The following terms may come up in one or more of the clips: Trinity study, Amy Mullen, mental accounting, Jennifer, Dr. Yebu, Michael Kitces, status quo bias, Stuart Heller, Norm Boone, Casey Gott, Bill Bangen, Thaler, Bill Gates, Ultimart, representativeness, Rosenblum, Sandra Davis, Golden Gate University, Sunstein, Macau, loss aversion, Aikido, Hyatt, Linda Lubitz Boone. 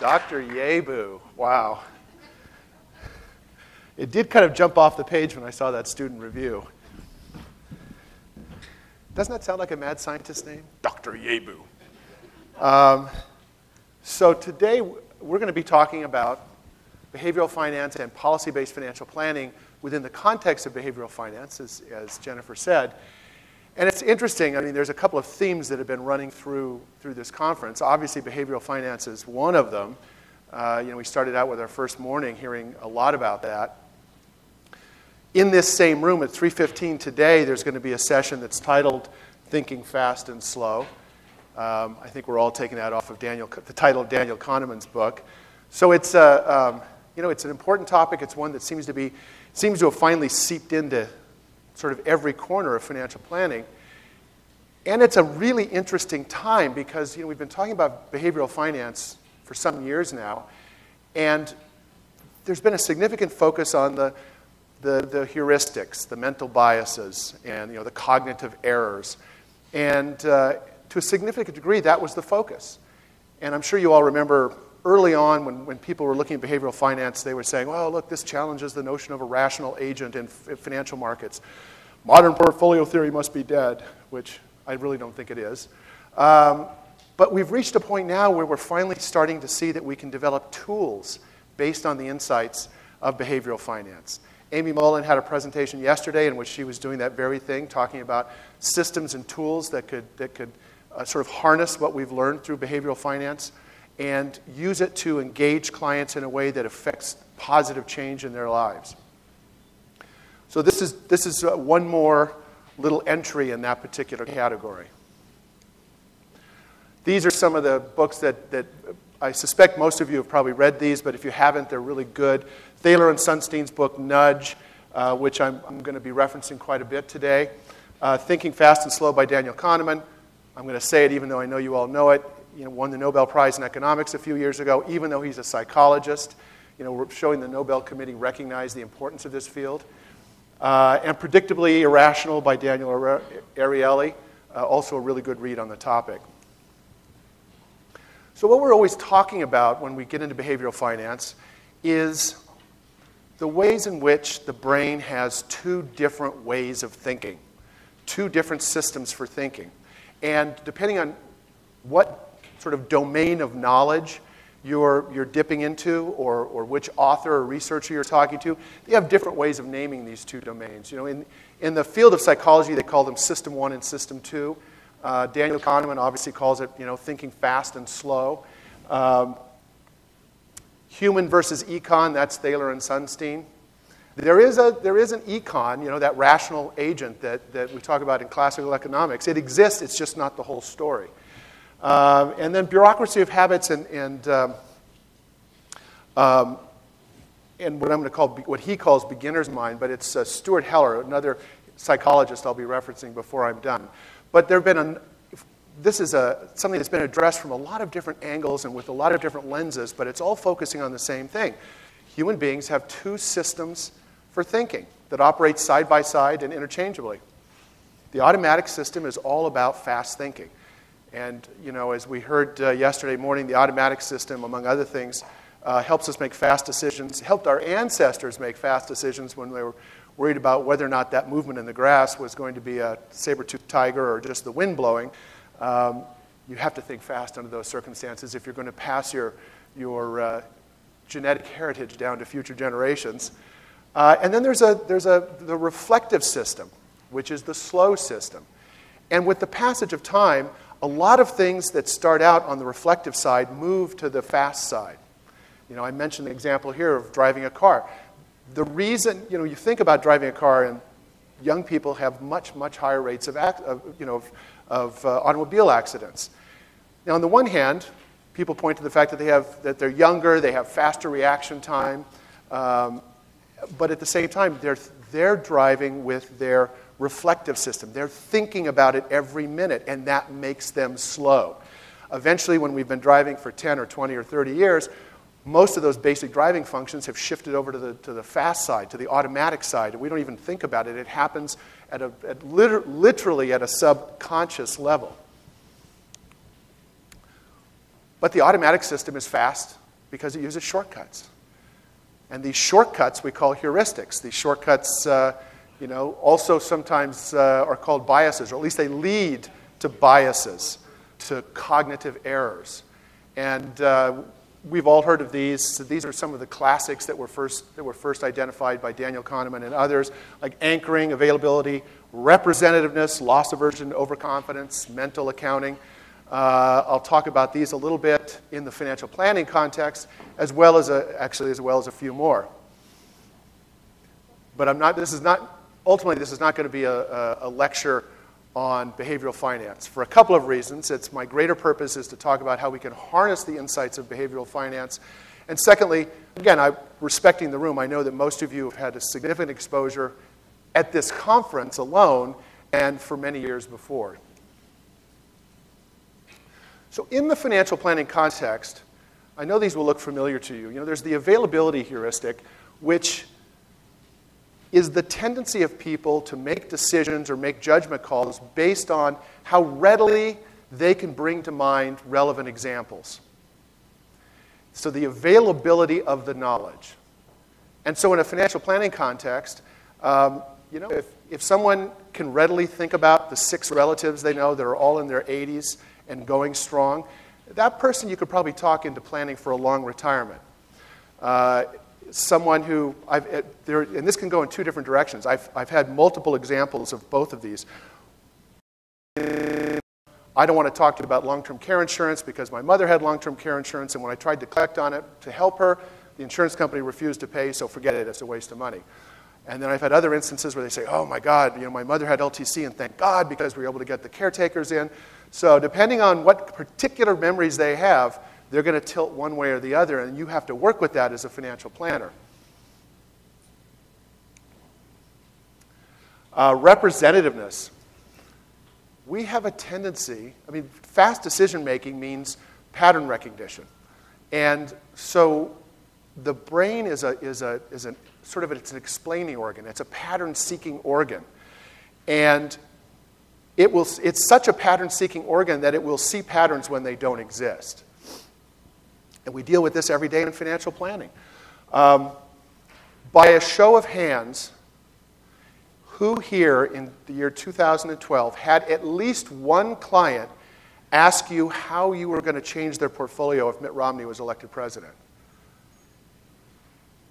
Dr. Yebu, wow. It did kind of jump off the page when I saw that student review. Doesn't that sound like a mad scientist name? Dr. Yebu. So today we're going to be talking about behavioral finance and policy-based financial planning within the context of behavioral finance, as Jennifer said. And it's interesting. I mean, there's a couple of themes that have been running through this conference. Obviously, behavioral finance is one of them. We started out with our first morning hearing a lot about that. In this same room at 3:15 today, there's going to be a session that's titled Thinking Fast and Slow. I think we're all taking that off of the title of Daniel Kahneman's book. So it's it's an important topic. It's one that seems to have finally seeped into sort of every corner of financial planning. And it's a really interesting time because we've been talking about behavioral finance for some years now, and there's been a significant focus on the heuristics, the mental biases, and the cognitive errors. And to a significant degree, that was the focus. And I'm sure you all remember early on when people were looking at behavioral finance, they were saying, well, look, this challenges the notion of a rational agent in financial markets. Modern portfolio theory must be dead, which I really don't think it is. But we've reached a point now where we're finally starting to see that we can develop tools based on the insights of behavioral finance. Amy Mullen had a presentation yesterday in which she was doing that very thing, talking about systems and tools that could sort of harness what we've learned through behavioral finance and use it to engage clients in a way that affects positive change in their lives. So this is one more little entry in that particular category. These are some of the books that I suspect most of you have probably read these, but if you haven't, they're really good. Thaler and Sunstein's book, Nudge, which I'm going to be referencing quite a bit today. Thinking Fast and Slow by Daniel Kahneman. I'm going to say it even though I know you all know it. Won the Nobel Prize in Economics a few years ago, even though he's a psychologist. We're showing the Nobel Committee recognize the importance of this field. And Predictably Irrational by Daniel Ariely, also a really good read on the topic. So what we're always talking about when we get into behavioral finance is the ways in which the brain has two different ways of thinking, two different systems for thinking. And depending on what sort of domain of knowledge you're dipping into or which author or researcher you're talking to, they have different ways of naming these two domains. In the field of psychology, they call them System 1 and System 2. Daniel Kahneman obviously calls it, thinking fast and slow. Human versus econ, that's Thaler and Sunstein. There is an econ, that rational agent that we talk about in classical economics. It exists, it's just not the whole story. And then bureaucracy of habits and what I'm going to call what he calls beginner's mind, but it's Stuart Heller, another psychologist I'll be referencing before I'm done. But this is something that's been addressed from a lot of different angles and with a lot of different lenses, but it's all focusing on the same thing. Human beings have two systems for thinking that operate side by side and interchangeably. The automatic system is all about fast thinking. And, as we heard yesterday morning, the automatic system, among other things, helps us make fast decisions, helped our ancestors make fast decisions when they were worried about whether or not that movement in the grass was going to be a saber-toothed tiger or just the wind blowing. You have to think fast under those circumstances if you're going to pass your genetic heritage down to future generations. And then there's the reflective system, which is the slow system. And with the passage of time, a lot of things that start out on the reflective side move to the fast side. I mentioned the example here of driving a car. The reason, you think about driving a car, and young people have much, much higher rates of automobile accidents. Now, on the one hand, people point to the fact that they're younger, they have faster reaction time, but at the same time, they're driving with their reflective system. They're thinking about it every minute, and that makes them slow. Eventually, when we've been driving for 10 or 20 or 30 years, most of those basic driving functions have shifted over to the fast side, to the automatic side. We don't even think about it. It happens literally at a subconscious level. But the automatic system is fast because it uses shortcuts. And these shortcuts we call heuristics. These shortcuts also sometimes are called biases, or at least they lead to biases, to cognitive errors. And we've all heard of these. So these are some of the classics that were first identified by Daniel Kahneman and others, like anchoring, availability, representativeness, loss aversion, overconfidence, mental accounting. I'll talk about these a little bit in the financial planning context, as well as a few more. But this is not going to be a lecture on behavioral finance for a couple of reasons. It's my greater purpose is to talk about how we can harness the insights of behavioral finance. And secondly, again, respecting the room, I know that most of you have had a significant exposure at this conference alone and for many years before. So in the financial planning context, I know these will look familiar to you. There's the availability heuristic, which is the tendency of people to make decisions or make judgment calls based on how readily they can bring to mind relevant examples. So the availability of the knowledge. And so in a financial planning context, if someone can readily think about the 6 relatives they know that are all in their 80s and going strong, that person you could probably talk into planning for a long retirement. Someone who, and this can go in 2 different directions. I've had multiple examples of both of these. I don't want to talk to you about long-term care insurance because my mother had long-term care insurance, and when I tried to collect on it to help her, the insurance company refused to pay, so forget it, it's a waste of money. And then I've had other instances where they say, oh my God, my mother had LTC, and thank God because we were able to get the caretakers in. So depending on what particular memories they have, they're going to tilt one way or the other, and you have to work with that as a financial planner. Representativeness. We have a tendency, fast decision-making means pattern recognition. And so the brain is an explaining organ. It's a pattern-seeking organ. And it's such a pattern-seeking organ that it will see patterns when they don't exist. And we deal with this every day in financial planning. By a show of hands, who here in the year 2012 had at least one client ask you how you were going to change their portfolio if Mitt Romney was elected president?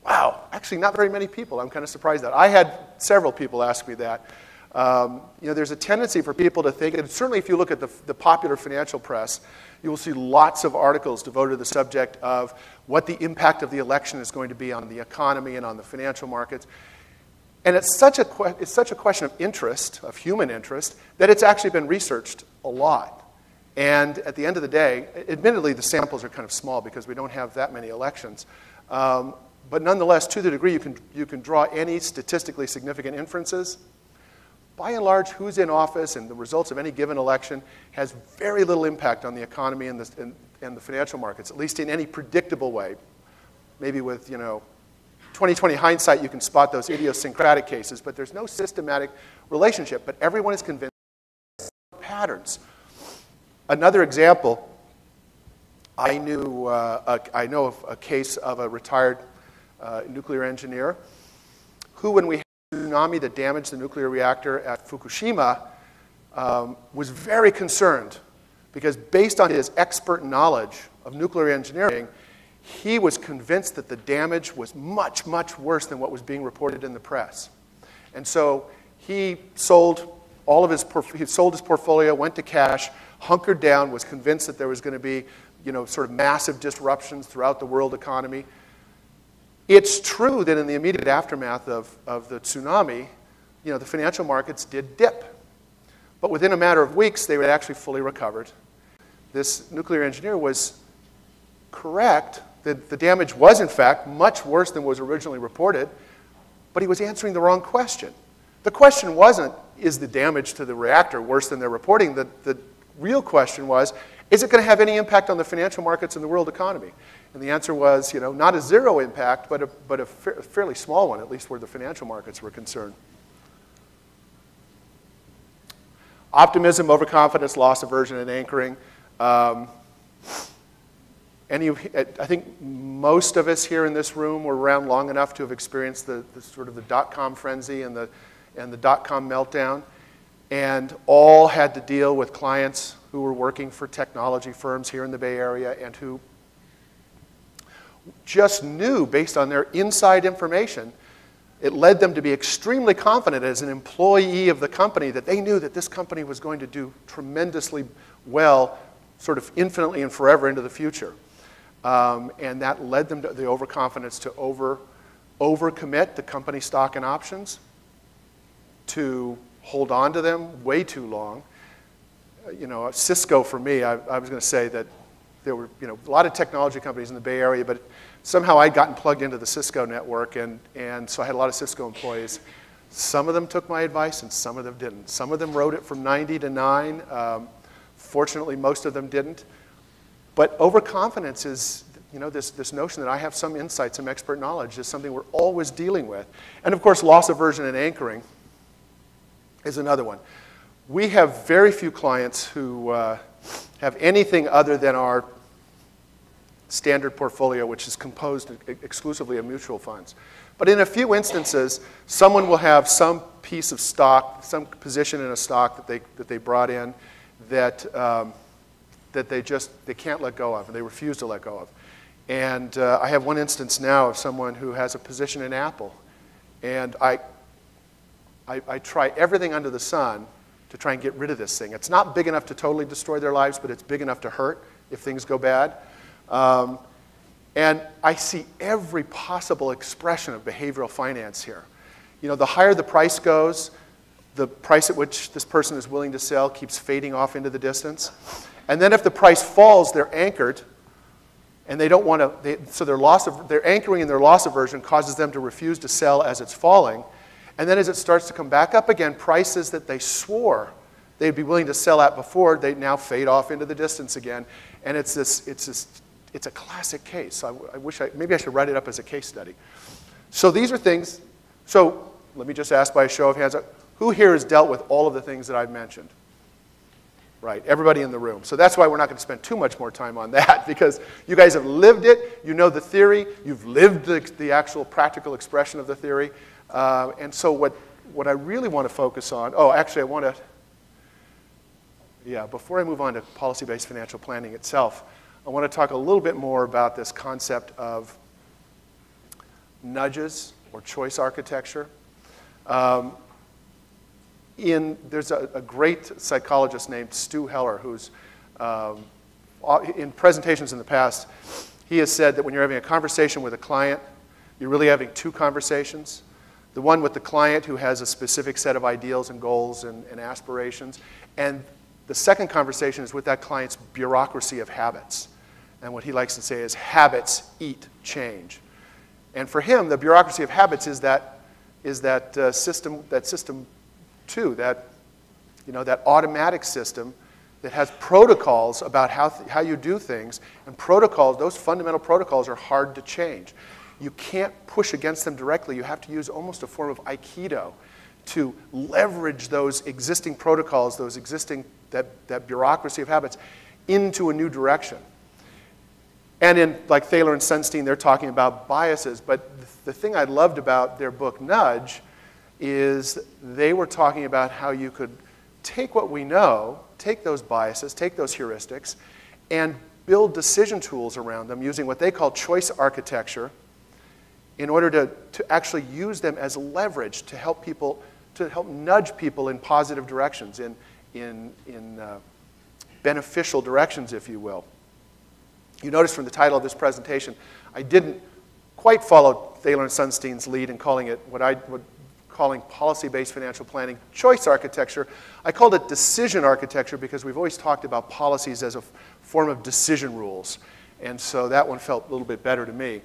Wow, actually not very many people. I'm kind of surprised that. I had several people ask me that. There's a tendency for people to think, and certainly if you look at the popular financial press, you will see lots of articles devoted to the subject of what the impact of the election is going to be on the economy and on the financial markets. And it's such a question of interest, of human interest, that it's actually been researched a lot. And at the end of the day, admittedly the samples are kind of small because we don't have that many elections. But nonetheless, to the degree you can draw any statistically significant inferences, by and large, who's in office and the results of any given election has very little impact on the economy and the financial markets, at least in any predictable way. Maybe with 20/20 hindsight, you can spot those idiosyncratic cases, but there's no systematic relationship. But everyone is convinced of patterns. Another example, I know of a case of a retired nuclear engineer who, when we had tsunami that damaged the nuclear reactor at Fukushima, was very concerned because based on his expert knowledge of nuclear engineering, he was convinced that the damage was much, much worse than what was being reported in the press. And so he sold his portfolio, went to cash, hunkered down, was convinced that there was going to be massive disruptions throughout the world economy. It's true that in the immediate aftermath of the tsunami, the financial markets did dip. But within a matter of weeks, they were actually fully recovered. This nuclear engineer was correct that the damage was, in fact, much worse than was originally reported, but he was answering the wrong question. The question wasn't, is the damage to the reactor worse than they're reporting? The real question was, is it going to have any impact on the financial markets and the world economy? And the answer was, not a zero impact, but a fairly small one, at least where the financial markets were concerned. Optimism, overconfidence, loss aversion, and anchoring. I think most of us here in this room were around long enough to have experienced the sort of the dot-com frenzy and the dot-com meltdown, and all had to deal with clients who were working for technology firms here in the Bay Area and who just knew, based on their inside information, it led them to be extremely confident as an employee of the company that they knew that this company was going to do tremendously well, sort of infinitely and forever into the future. And that led them to the overconfidence to overcommit to company stock and options, to hold on to them way too long. You know, Cisco for me, I was going to say that there were, you know, a lot of technology companies in the Bay Area, but somehow I'd gotten plugged into the Cisco network, and so I had a lot of Cisco employees. Some of them took my advice, and some of them didn't. Some of them rode it from 90 to 9. Fortunately, most of them didn't. But overconfidence is, you know, this notion that I have some insight, some expert knowledge, is something we're always dealing with. And of course, loss aversion and anchoring is another one. We have very few clients who have anything other than our standard portfolio, which is composed exclusively of mutual funds. But in a few instances, someone will have some piece of stock, some position in a stock that they brought in that they can't let go of, and they refuse to let go of. And I have one instance now of someone who has a position in Apple, and I try everything under the sun to try and get rid of this thing. It's not big enough to totally destroy their lives, but it's big enough to hurt if things go bad. And I see every possible expression of behavioral finance here. You know, the higher the price goes, the price at which this person is willing to sell keeps fading off into the distance. And then if the price falls, they're anchored, and they don't want to, so their anchoring and their loss aversion causes them to refuse to sell as it's falling. And then as it starts to come back up again, prices that they swore they'd be willing to sell at before, they now fade off into the distance again. And it's a classic case. So I wish maybe I should write it up as a case study. So these are things, so let me just ask by a show of hands, who here has dealt with all of the things that I've mentioned? Right, everybody in the room. So that's why we're not going to spend too much more time on that, because you guys have lived it, you know the theory, you've lived the actual practical expression of the theory. And so what I really want to focus on, oh, actually I want to, yeah, before I move on to policy-based financial planning itself, I want to talk a little bit more about this concept of nudges or choice architecture. There's a great psychologist named Stuart Heller who's, in presentations in the past, he has said that when you're having a conversation with a client, you're really having two conversations. The one with the client who has a specific set of ideals and goals and aspirations, and the second conversation is with that client's bureaucracy of habits. And what he likes to say is habits eat change. And for him, the bureaucracy of habits is that system too, that automatic system that has protocols about how you do things, and protocols, those fundamental protocols are hard to change. You can't push against them directly. You have to use almost a form of Aikido to leverage those existing protocols, that bureaucracy of habits, into a new direction. And in, like, Thaler and Sunstein, they're talking about biases, but the thing I loved about their book, Nudge, is they were talking about how you could take what we know, take those biases, take those heuristics, and build decision tools around them using what they call choice architecture, in order to actually use them as leverage to help people, to help nudge people in positive directions, in beneficial directions, if you will. You notice from the title of this presentation, I didn't quite follow Thaler and Sunstein's lead in calling it calling policy-based financial planning choice architecture. I called it decision architecture because we've always talked about policies as a form of decision rules. And so that one felt a little bit better to me.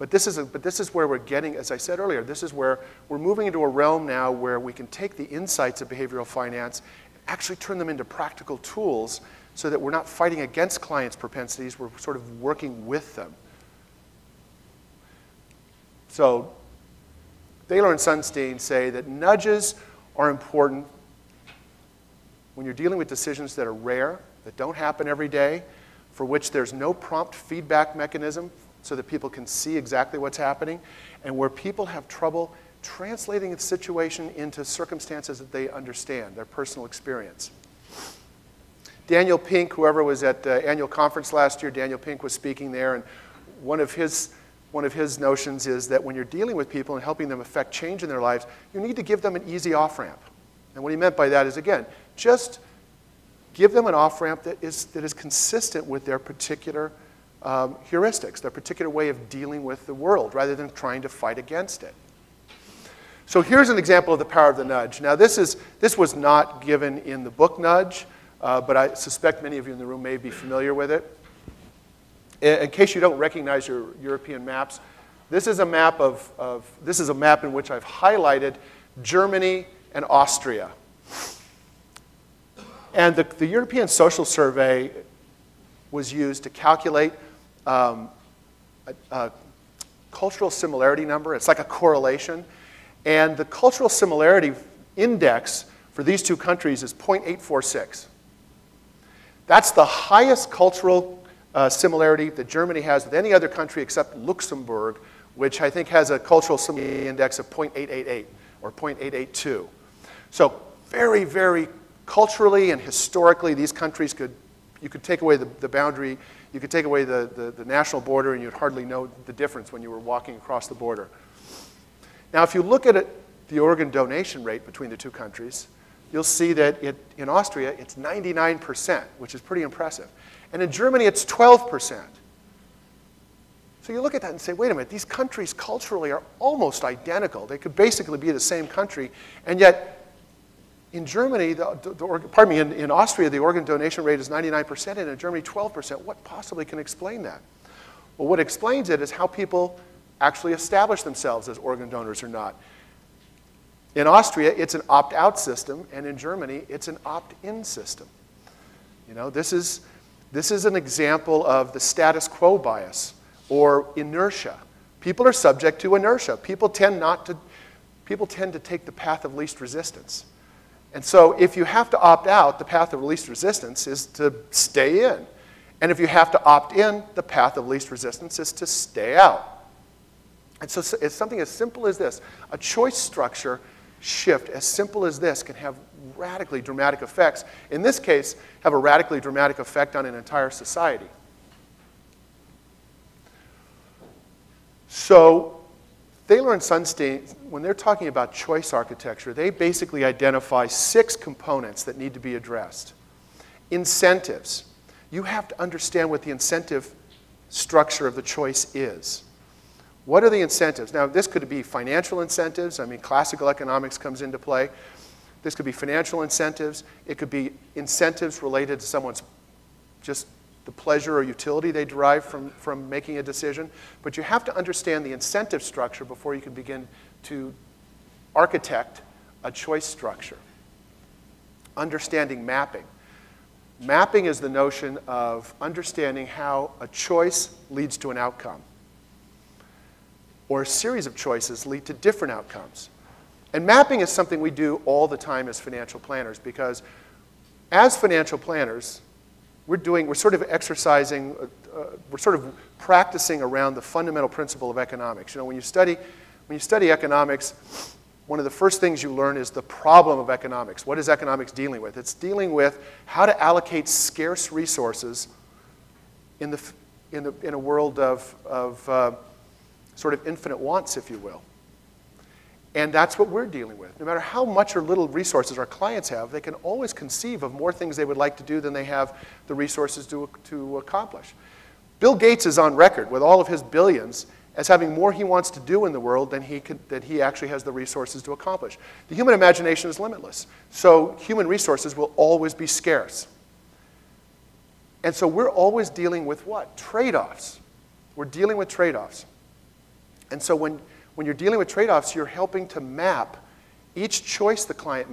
But this is where we're getting, as I said earlier, this is where we're moving into a realm now where we can take the insights of behavioral finance and actually turn them into practical tools so that we're not fighting against clients' propensities, we're sort of working with them. So Thaler and Sunstein say that nudges are important when you're dealing with decisions that are rare, that don't happen every day, for which there's no prompt feedback mechanism so that people can see exactly what's happening, and where people have trouble translating the situation into circumstances that they understand, their personal experience. Daniel Pink, whoever was at the annual conference last year, Daniel Pink was speaking there, and one of his notions is that when you're dealing with people and helping them affect change in their lives, you need to give them an easy off-ramp. And what he meant by that is, again, just give them an off-ramp that is consistent with their particular heuristics, their particular way of dealing with the world, rather than trying to fight against it. So here's an example of the power of the nudge. Now, this was not given in the book Nudge, but I suspect many of you in the room may be familiar with it. In case you don't recognize your European maps, this is a map in which I've highlighted Germany and Austria. And the European Social Survey was used to calculate a cultural similarity number. It's like a correlation. And the cultural similarity index for these two countries is 0.846. That's the highest cultural similarity that Germany has with any other country except Luxembourg, which I think has a cultural similarity index of 0.888 or 0.882. So very, very culturally and historically, these countries you could take away the boundary, you could take away the national border, and you'd hardly know the difference when you were walking across the border. Now, if you look at the organ donation rate between the two countries, you'll see that in Austria, it's 99%, which is pretty impressive. And in Germany, it's 12%. So you look at that and say, wait a minute, these countries culturally are almost identical. They could basically be the same country, and yet, in Germany, in Austria, the organ donation rate is 99%, and in Germany, 12%. What possibly can explain that? Well, what explains it is how people actually establish themselves as organ donors or not. In Austria, it's an opt-out system, and in Germany, it's an opt-in system. You know, this is an example of the status quo bias or inertia. People are subject to inertia. People tend to take the path of least resistance. And so if you have to opt out, the path of least resistance is to stay in. And if you have to opt in, the path of least resistance is to stay out. And so it's something as simple as this. A choice structure shift as simple as this can have radically dramatic effects. In this case, have a radically dramatic effect on an entire society. So Thaler and Sunstein, when they're talking about choice architecture, they basically identify 6 components that need to be addressed. Incentives. You have to understand what the incentive structure of the choice is. What are the incentives? Now, this could be financial incentives. I mean, classical economics comes into play. This could be financial incentives. It could be incentives related to someone's just the pleasure or utility they derive from making a decision. But you have to understand the incentive structure before you can begin to architect a choice structure. Understanding mapping. Mapping is the notion of understanding how a choice leads to an outcome, or a series of choices lead to different outcomes. And mapping is something we do all the time as financial planners, because as financial planners, we're sort of practicing around the fundamental principle of economics. You know, when you study economics, one of the first things you learn is the problem of economics. What is economics dealing with? It's dealing with how to allocate scarce resources in a world of sort of infinite wants, if you will. And that's what we're dealing with. No matter how much or little resources our clients have, they can always conceive of more things they would like to do than they have the resources to accomplish. Bill Gates is on record with all of his billions as having more he wants to do in the world than he actually has the resources to accomplish. The human imagination is limitless, so human resources will always be scarce. And so we're always dealing with what? Trade-offs. We're dealing with trade-offs. And so when you're dealing with trade-offs, you're helping to map each choice the client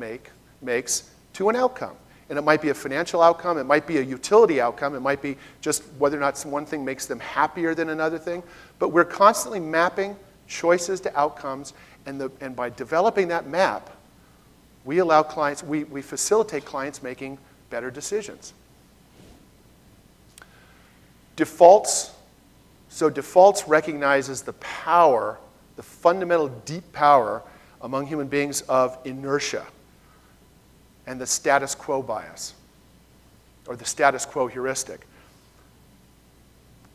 makes to an outcome. And it might be a financial outcome, it might be a utility outcome, it might be just whether or not one thing makes them happier than another thing. But we're constantly mapping choices to outcomes, and by developing that map, we allow clients, we facilitate clients making better decisions. Defaults. So defaults recognizes the power, the fundamental deep power among human beings of inertia and the status quo bias, or the status quo heuristic.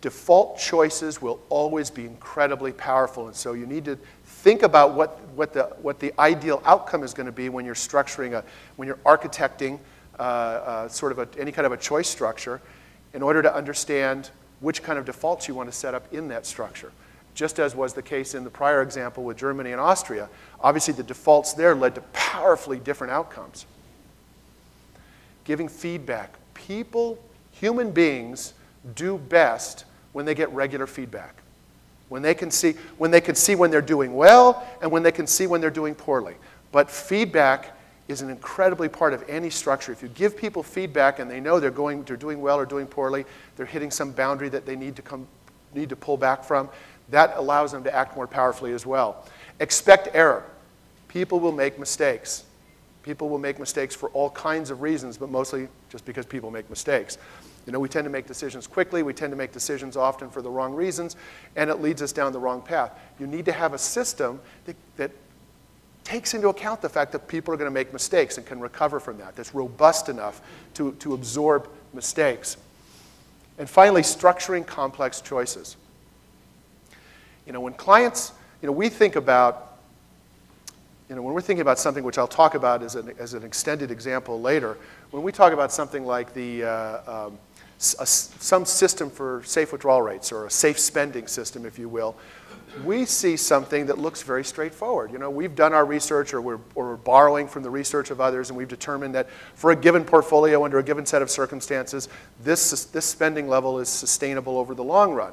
Default choices will always be incredibly powerful, and so you need to think about what the ideal outcome is going to be when you're structuring, when you're architecting any kind of a choice structure in order to understand which kind of defaults you want to set up in that structure. Just as was the case in the prior example with Germany and Austria, obviously the defaults there led to powerfully different outcomes. Giving feedback. People, human beings, do best when they get regular feedback, when they can see when they're doing well and when they can see when they're doing poorly. But feedback is an incredibly part of any structure. If you give people feedback and they know they're doing well or doing poorly, they're hitting some boundary that they need to pull back from, that allows them to act more powerfully as well. Expect error. People will make mistakes. People will make mistakes for all kinds of reasons, but mostly just because people make mistakes. You know, we tend to make decisions quickly. We tend to make decisions often for the wrong reasons, and it leads us down the wrong path. You need to have a system that takes into account the fact that people are going to make mistakes and can recover from that, that's robust enough to absorb mistakes. And finally, structuring complex choices. You know, when clients, you know, we think about, you know, when we're thinking about something which I'll talk about as an extended example later, when we talk about something like the some system for safe withdrawal rates, or a safe spending system, if you will, we see something that looks very straightforward. You know, we've done our research, or we're borrowing from the research of others, and we've determined that for a given portfolio under a given set of circumstances, this spending level is sustainable over the long run.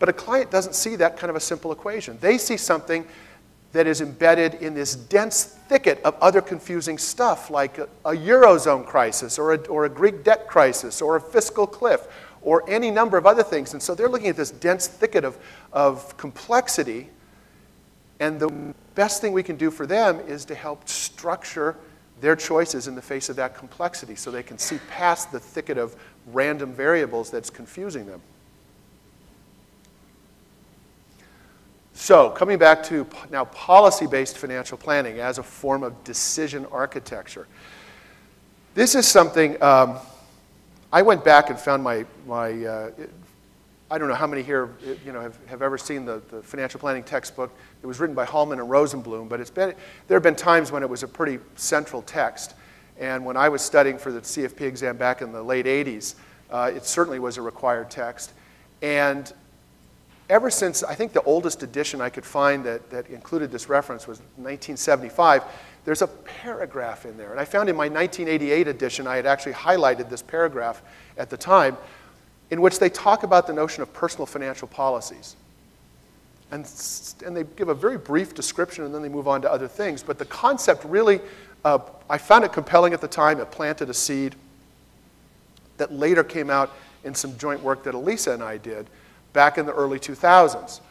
But a client doesn't see that kind of a simple equation. They see something that is embedded in this dense thicket of other confusing stuff, like a Eurozone crisis, or a Greek debt crisis, or a fiscal cliff, or any number of other things. And so they're looking at this dense thicket of complexity, and the best thing we can do for them is to help structure their choices in the face of that complexity so they can see past the thicket of random variables that's confusing them. So coming back to now policy-based financial planning as a form of decision architecture. This is something, I went back and found my I don't know how many here, you know, have ever seen the financial planning textbook. It was written by Hallman and Rosenblum, but there have been times when it was a pretty central text. And when I was studying for the CFP exam back in the late 80s, it certainly was a required text. And ever since, I think the oldest edition I could find that included this reference was 1975, there's a paragraph in there. And I found in my 1988 edition, I had actually highlighted this paragraph at the time, in which they talk about the notion of personal financial policies. And they give a very brief description, and then they move on to other things. But the concept really, I found it compelling at the time. It planted a seed that later came out in some joint work that Elisa and I did back in the early 2000s.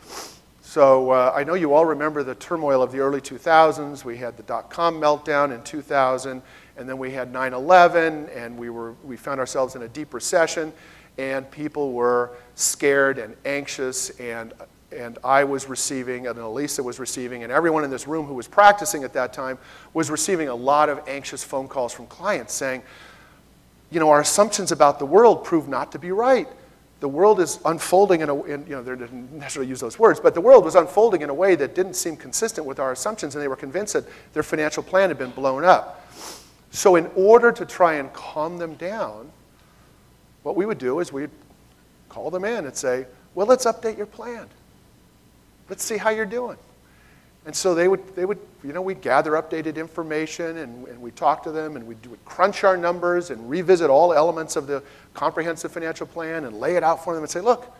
So I know you all remember the turmoil of the early 2000s. We had the dot-com meltdown in 2000, and then we had 9/11, and we found ourselves in a deep recession, and people were scared and anxious, and I was receiving, and Elisa was receiving, and everyone in this room who was practicing at that time was receiving a lot of anxious phone calls from clients saying, you know, our assumptions about the world prove not to be right. The world is unfolding they didn't necessarily use those words, but the world was unfolding in a way that didn't seem consistent with our assumptions, and they were convinced that their financial plan had been blown up. So in order to try and calm them down, what we would do is we'd call them in and say, well, let's update your plan. Let's see how you're doing. And so we'd gather updated information, and we'd talk to them, and we'd crunch our numbers and revisit all elements of the comprehensive financial plan and lay it out for them and say, look,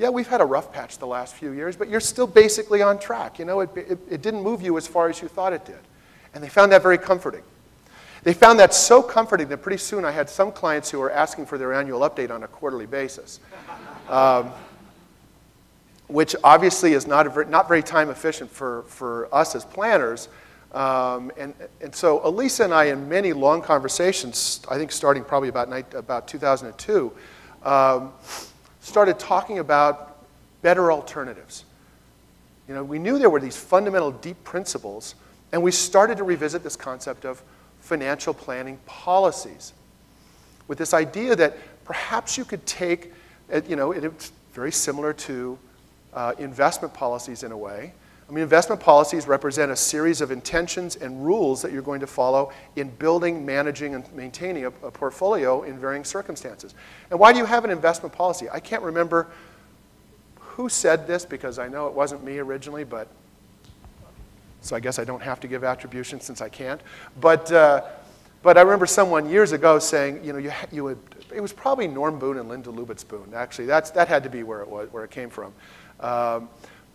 yeah, we've had a rough patch the last few years, but you're still basically on track. You know, it didn't move you as far as you thought it did. And they found that very comforting. They found that so comforting that pretty soon I had some clients who were asking for their annual update on a quarterly basis. Which obviously is not very time efficient for us as planners. And so Elisa and I, in many long conversations, I think starting probably about 2002, started talking about better alternatives. You know, we knew there were these fundamental deep principles, and we started to revisit this concept of financial planning policies with this idea that perhaps you could take, you know, it's very similar to investment policies in a way. I mean, investment policies represent a series of intentions and rules that you're going to follow in building, managing, and maintaining a portfolio in varying circumstances. And why do you have an investment policy? I can't remember who said this, because I know it wasn't me originally, but so I guess I don't have to give attribution since I can't. But I remember someone years ago saying, you know, you would, it was probably Norm Boone and Linda Lubitz Boone. Actually, that had to be where it was, where it came from.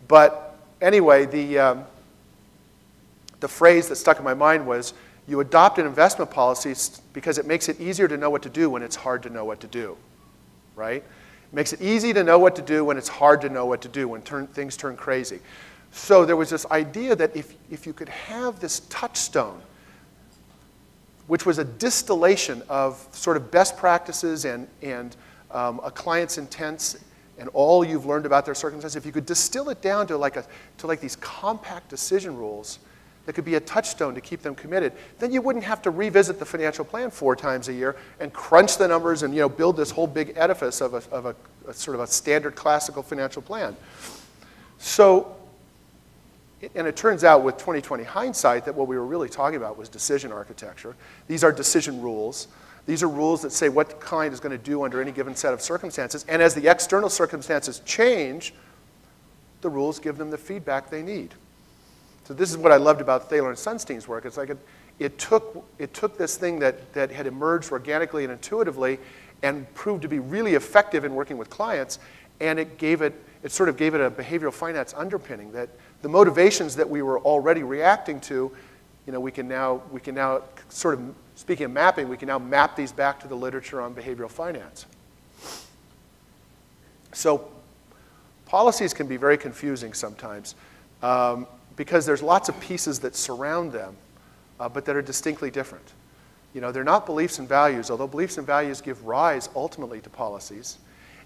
But anyway, the phrase that stuck in my mind was, you adopt an investment policy because it makes it easier to know what to do when it's hard to know what to do, right? It makes it easy to know what to do when it's hard to know what to do, when things turn crazy. So there was this idea that if you could have this touchstone, which was a distillation of sort of best practices and a client's intents, and all you've learned about their circumstances, if you could distill it down to like these compact decision rules that could be a touchstone to keep them committed, then you wouldn't have to revisit the financial plan 4 times a year and crunch the numbers and, you know, build this whole big edifice of a sort of a standard classical financial plan. So, and it turns out with 20/20 hindsight that what we were really talking about was decision architecture. These are decision rules. These are rules that say what the client is going to do under any given set of circumstances. And as the external circumstances change, the rules give them the feedback they need. So this is what I loved about Thaler and Sunstein's work. It's like it took this thing that had emerged organically and intuitively and proved to be really effective in working with clients, and it sort of gave it a behavioral finance underpinning that the motivations that we were already reacting to, you know, we can now sort of, speaking of mapping, we can now map these back to the literature on behavioral finance. So policies can be very confusing sometimes because there's lots of pieces that surround them but that are distinctly different. You know, they're not beliefs and values, although beliefs and values give rise ultimately to policies.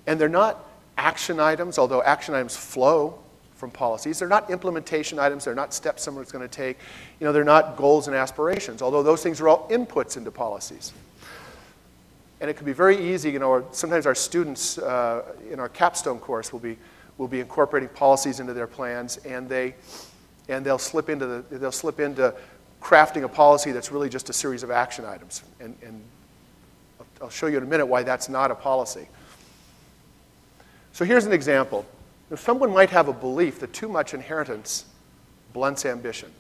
And they're not action items, although action items flow from policies. They're not implementation items. They're not steps someone's going to take. You know, they're not goals and aspirations, although those things are all inputs into policies. And it can be very easy, you know, or sometimes our students in our capstone course will be incorporating policies into their plans, and they'll slip into crafting a policy that's really just a series of action items. And I'll show you in a minute why that's not a policy. So here's an example. Now, someone might have a belief that too much inheritance blunts ambition.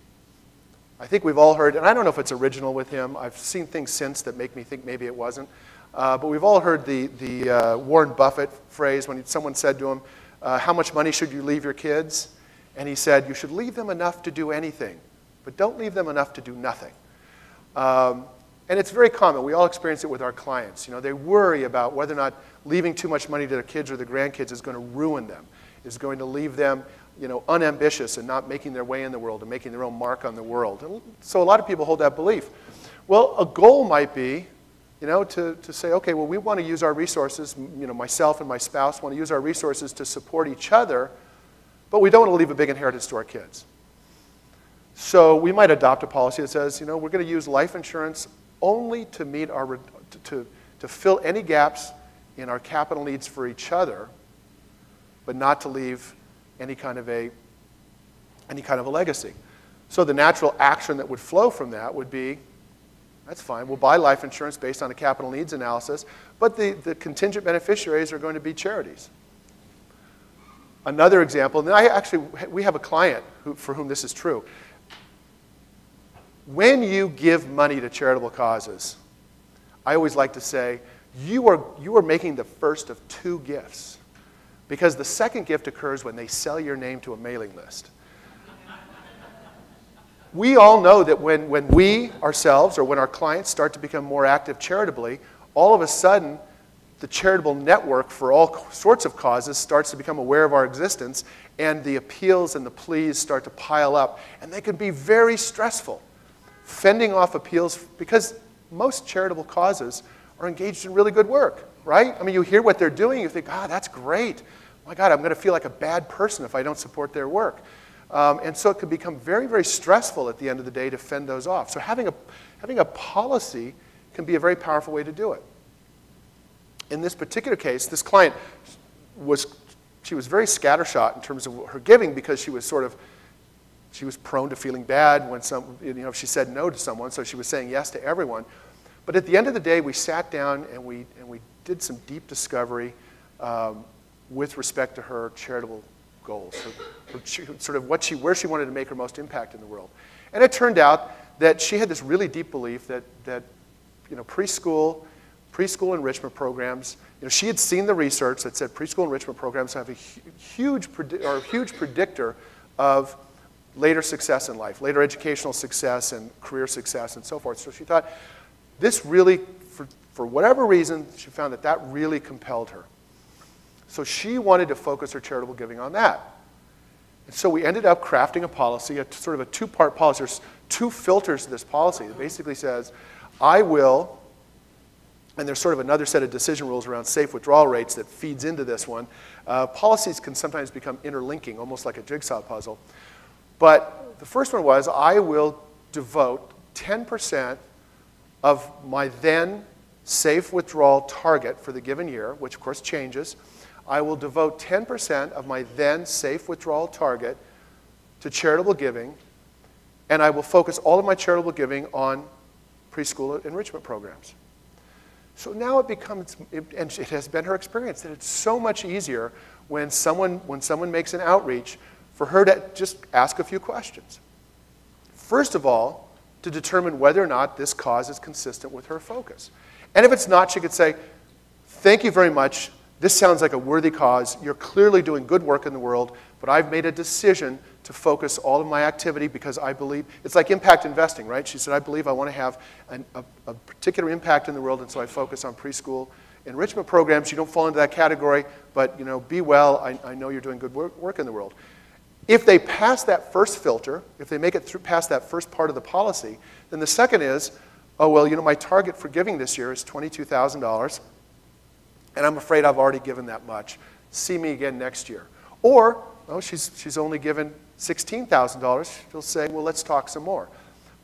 I think we've all heard, and I don't know if it's original with him. I've seen things since that make me think maybe it wasn't. But we've all heard the Warren Buffett phrase when someone said to him, how much money should you leave your kids? And he said, you should leave them enough to do anything, but don't leave them enough to do nothing. And it's very common. We all experience it with our clients. You know, they worry about whether or not leaving too much money to their kids or their grandkids is going to ruin them, is going to leave them, you know, unambitious and not making their way in the world and making their own mark on the world. And so a lot of people hold that belief. Well, a goal might be, you know, to say, okay, well, we want to use our resources, you know, myself and my spouse want to use our resources to support each other, but we don't want to leave a big inheritance to our kids. So we might adopt a policy that says, you know, we're going to use life insurance only to meet to fill any gaps in our capital needs for each other, but not to leave any kind of a legacy. So the natural action that would flow from that would be, that's fine, we'll buy life insurance based on a capital needs analysis, but the contingent beneficiaries are going to be charities. Another example, and we have a client for whom this is true. When you give money to charitable causes, I always like to say, you are making the first of 2 gifts. Because the second gift occurs when they sell your name to a mailing list. We all know that when we ourselves or when our clients start to become more active charitably, all of a sudden the charitable network for all sorts of causes starts to become aware of our existence, and the appeals and the pleas start to pile up. And they can be very stressful, fending off appeals, because most charitable causes are engaged in really good work, right? I mean, you hear what they're doing, you think, ah, that's great. Oh my God, I'm going to feel like a bad person if I don't support their work. And so it can become very, very stressful at the end of the day to fend those off. So having a policy can be a very powerful way to do it. In this particular case, this client was very scattershot in terms of her giving because she was prone to feeling bad when if she said no to someone, so she was saying yes to everyone. But at the end of the day, we sat down and we did some deep discovery with respect to her charitable goals, where she wanted to make her most impact in the world. And it turned out that she had this really deep belief that preschool enrichment programs, she had seen the research that said preschool enrichment programs have a huge predictor of later success in life, later educational success and career success and so forth. So she thought this really, for whatever reason, she found that really compelled her. So she wanted to focus her charitable giving on that. And so we ended up crafting a policy, sort of a two-part policy. There's two filters to this policy that basically says, I will, and there's sort of another set of decision rules around safe withdrawal rates that feeds into this one. Policies can sometimes become interlinking, almost like a jigsaw puzzle. But the first one was, I will devote 10% of my then safe withdrawal target for the given year, which of course changes. I will devote 10% of my then safe withdrawal target to charitable giving, and I will focus all of my charitable giving on preschool enrichment programs. So now it becomes, and it has been her experience, that it's so much easier when someone makes an outreach for her to just ask a few questions. First of all, to determine whether or not this cause is consistent with her focus. And if it's not, she could say, thank you very much. This sounds like a worthy cause. You're clearly doing good work in the world, but I've made a decision to focus all of my activity because I believe, it's like impact investing, right? She said, I believe I want to have a particular impact in the world, and so I focus on preschool enrichment programs. You don't fall into that category, but be well. I know you're doing good work in the world. If they pass that first filter, if they make it through past that first part of the policy, then the second is, oh, well, my target for giving this year is $22,000. And I'm afraid I've already given that much. See me again next year. Or, oh, she's only given $16,000. She'll say, well, let's talk some more.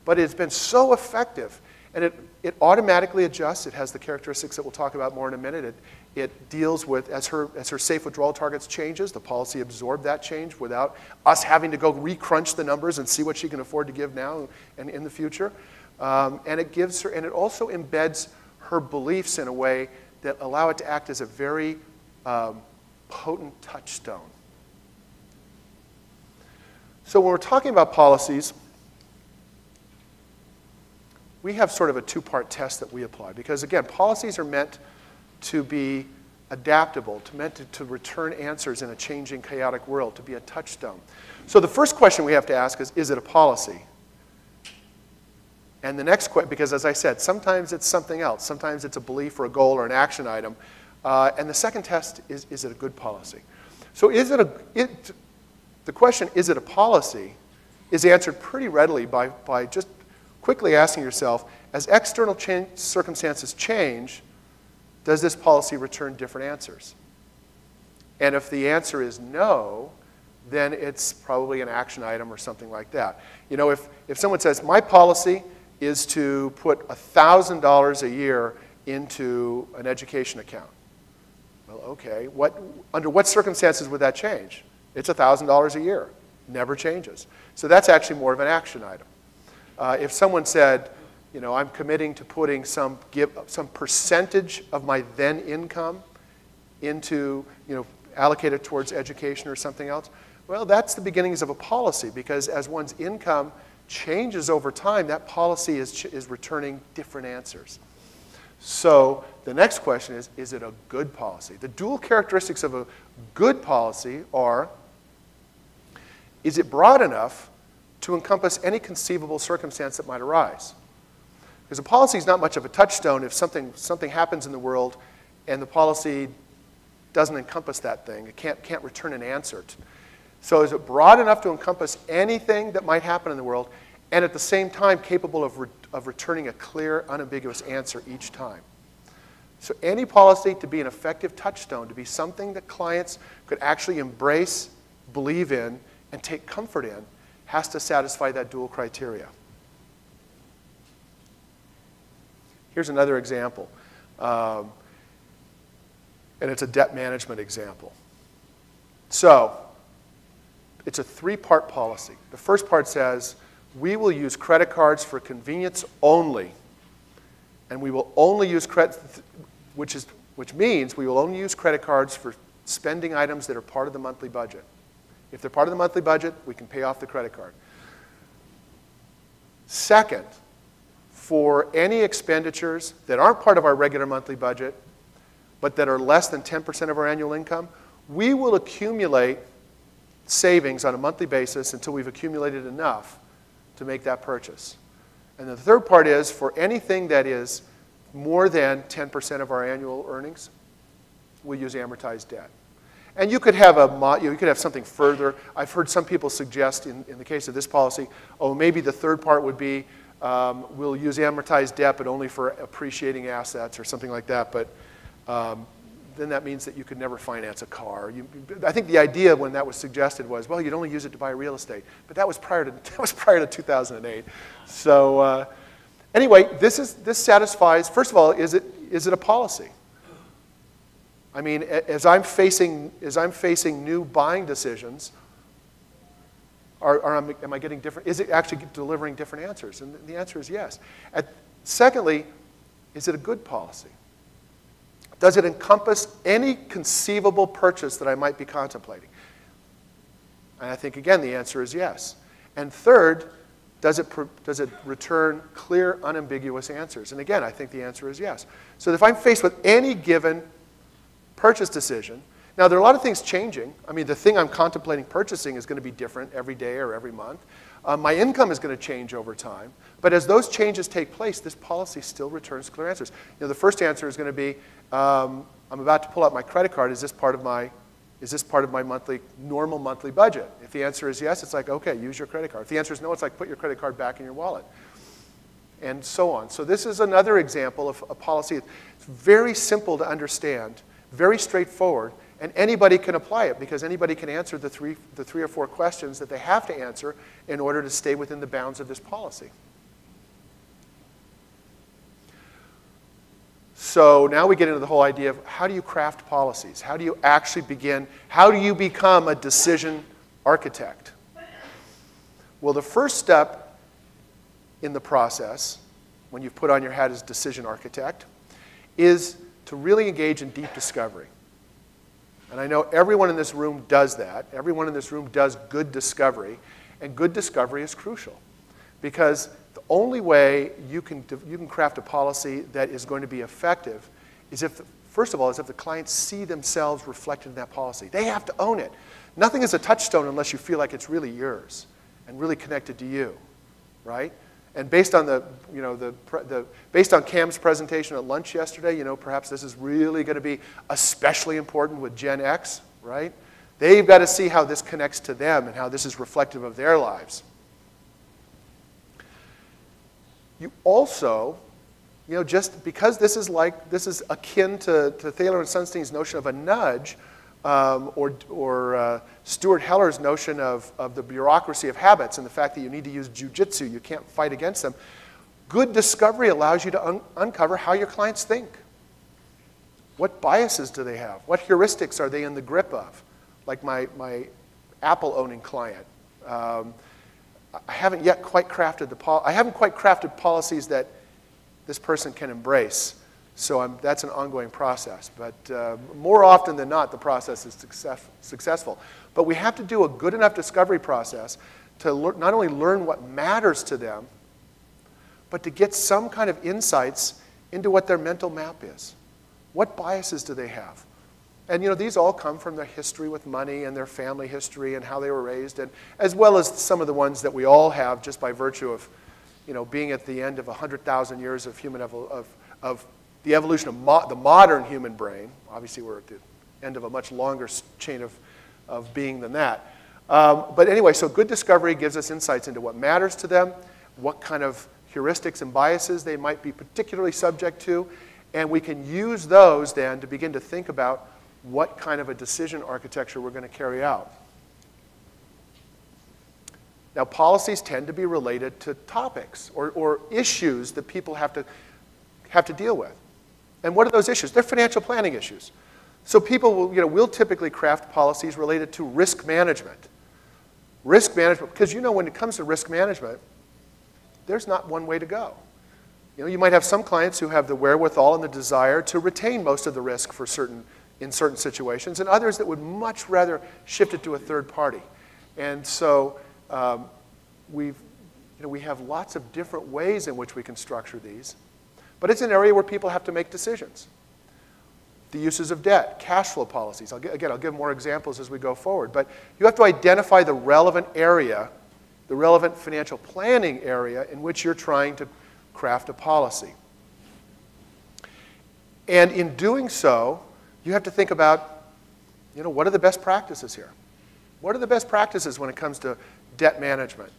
But it's been so effective. And it automatically adjusts. It has the characteristics that we'll talk about more in a minute. It deals with, as her safe withdrawal targets changes, the policy absorbed that change without us having to go re-crunch the numbers and see what she can afford to give now and in the future. And it gives her, and it also embeds her beliefs in a way that allow it to act as a very potent touchstone. So when we're talking about policies, we have sort of a two-part test that we apply. Because again, policies are meant to be adaptable, meant to return answers in a changing, chaotic world, to be a touchstone. So the first question we have to ask is it a policy? And the next question, because as I said, sometimes it's something else. Sometimes it's a belief or a goal or an action item. And the second test is it a good policy? So the question, is it a policy, is answered pretty readily by just quickly asking yourself, as external circumstances change, does this policy return different answers? And if the answer is no, then it's probably an action item or something like that. If someone says, my policy is to put $1,000 a year into an education account. Well, okay, under what circumstances would that change? It's $1,000 a year, never changes. So that's actually more of an action item. If someone said, I'm committing to putting some percentage of my then income into, allocated towards education or something else, well, that's the beginnings of a policy, because as one's income changes over time, that policy is returning different answers. So the next question is it a good policy? The dual characteristics of a good policy are, is it broad enough to encompass any conceivable circumstance that might arise? Because a policy is not much of a touchstone if something happens in the world and the policy doesn't encompass that thing. It can't return an answer to. So is it broad enough to encompass anything that might happen in the world and at the same time capable of returning a clear, unambiguous answer each time? So any policy to be an effective touchstone, to be something that clients could actually embrace, believe in, and take comfort in, has to satisfy that dual criteria. Here's another example, and it's a debt management example. So it's a three-part policy. The first part says, we will use credit cards for convenience only, and we will only use credit, which means we will only use credit cards for spending items that are part of the monthly budget. If they're part of the monthly budget, we can pay off the credit card. Second, for any expenditures that aren't part of our regular monthly budget, but that are less than 10% of our annual income, we will accumulate savings on a monthly basis until we've accumulated enough to make that purchase. And the third part is for anything that is more than 10% of our annual earnings, we use amortized debt. And you could have something further. I've heard some people suggest in the case of this policy, oh, maybe the third part would be we'll use amortized debt, but only for appreciating assets or something like that. But then that means that you could never finance a car. I think the idea when that was suggested was, well, you'd only use it to buy real estate. But that was prior to 2008. So anyway, this satisfies. First of all, is it a policy? I mean, as I'm facing new buying decisions, am I getting different? Is it actually delivering different answers? And the answer is yes. Secondly, is it a good policy? Does it encompass any conceivable purchase that I might be contemplating? And I think, again, the answer is yes. And third, does it return clear, unambiguous answers? And again, I think the answer is yes. So if I'm faced with any given purchase decision. Now, there are a lot of things changing. I mean, the thing I'm contemplating purchasing is going to be different every day or every month. My income is going to change over time. But as those changes take place, this policy still returns clear answers. You know, the first answer is going to be, I'm about to pull out my credit card. Is this part of my normal monthly budget? If the answer is yes, it's like, okay, use your credit card. If the answer is no, it's like, put your credit card back in your wallet, and so on. So this is another example of a policy. It's very simple to understand, very straightforward, and anybody can apply it because anybody can answer the three or four questions that they have to answer in order to stay within the bounds of this policy. So now we get into the whole idea of how do you craft policies? How do you actually begin? How do you become a decision architect? Well, the first step in the process, when you've put on your hat as decision architect, is to really engage in deep discovery. And I know everyone in this room does that. Everyone in this room does good discovery. And good discovery is crucial. Because the only way you can craft a policy that is going to be effective is if, first of all, is if the clients see themselves reflected in that policy. They have to own it. Nothing is a touchstone unless you feel like it's really yours and really connected to you, right? And based on based on Cam's presentation at lunch yesterday, you know, perhaps this is really going to be especially important with Gen X, right? They've got to see how this connects to them and how this is reflective of their lives. You also, you know, just because this is akin to Thaler and Sunstein's notion of a nudge, or Stuart Heller's notion of the bureaucracy of habits and the fact that you need to use jujitsu, you can't fight against them. Good discovery allows you to uncover how your clients think. What biases do they have? What heuristics are they in the grip of? Like my Apple-owning client. I haven't yet quite crafted policies that this person can embrace. So that's an ongoing process. But more often than not, the process is successful. But we have to do a good enough discovery process to not only learn what matters to them, but to get some kind of insights into what their mental map is. What biases do they have? And you know, these all come from their history with money and their family history and how they were raised, and as well as some of the ones that we all have just by virtue of, you know, being at the end of 100,000 years of human the evolution of the modern human brain. Obviously, we're at the end of a much longer chain of being than that. But anyway, so good discovery gives us insights into what matters to them, what kind of heuristics and biases they might be particularly subject to, And we can use those then to begin to think about what kind of a decision architecture we're going to carry out. Now, policies tend to be related to topics or issues that people have to deal with. And what are those issues? They're financial planning issues. So people will, we'll typically craft policies related to risk management. Risk management, because when it comes to risk management, there's not one way to go. You might have some clients who have the wherewithal and the desire to retain most of the risk for in certain situations, and others that would much rather shift it to a third party. And so we have lots of different ways in which we can structure these. But it's an area where people have to make decisions. The uses of debt, cash flow policies. I'll give more examples as we go forward. But you have to identify the relevant area, the relevant financial planning area in which you're trying to craft a policy. And in doing so, you have to think about, what are the best practices here? What are the best practices when it comes to debt management?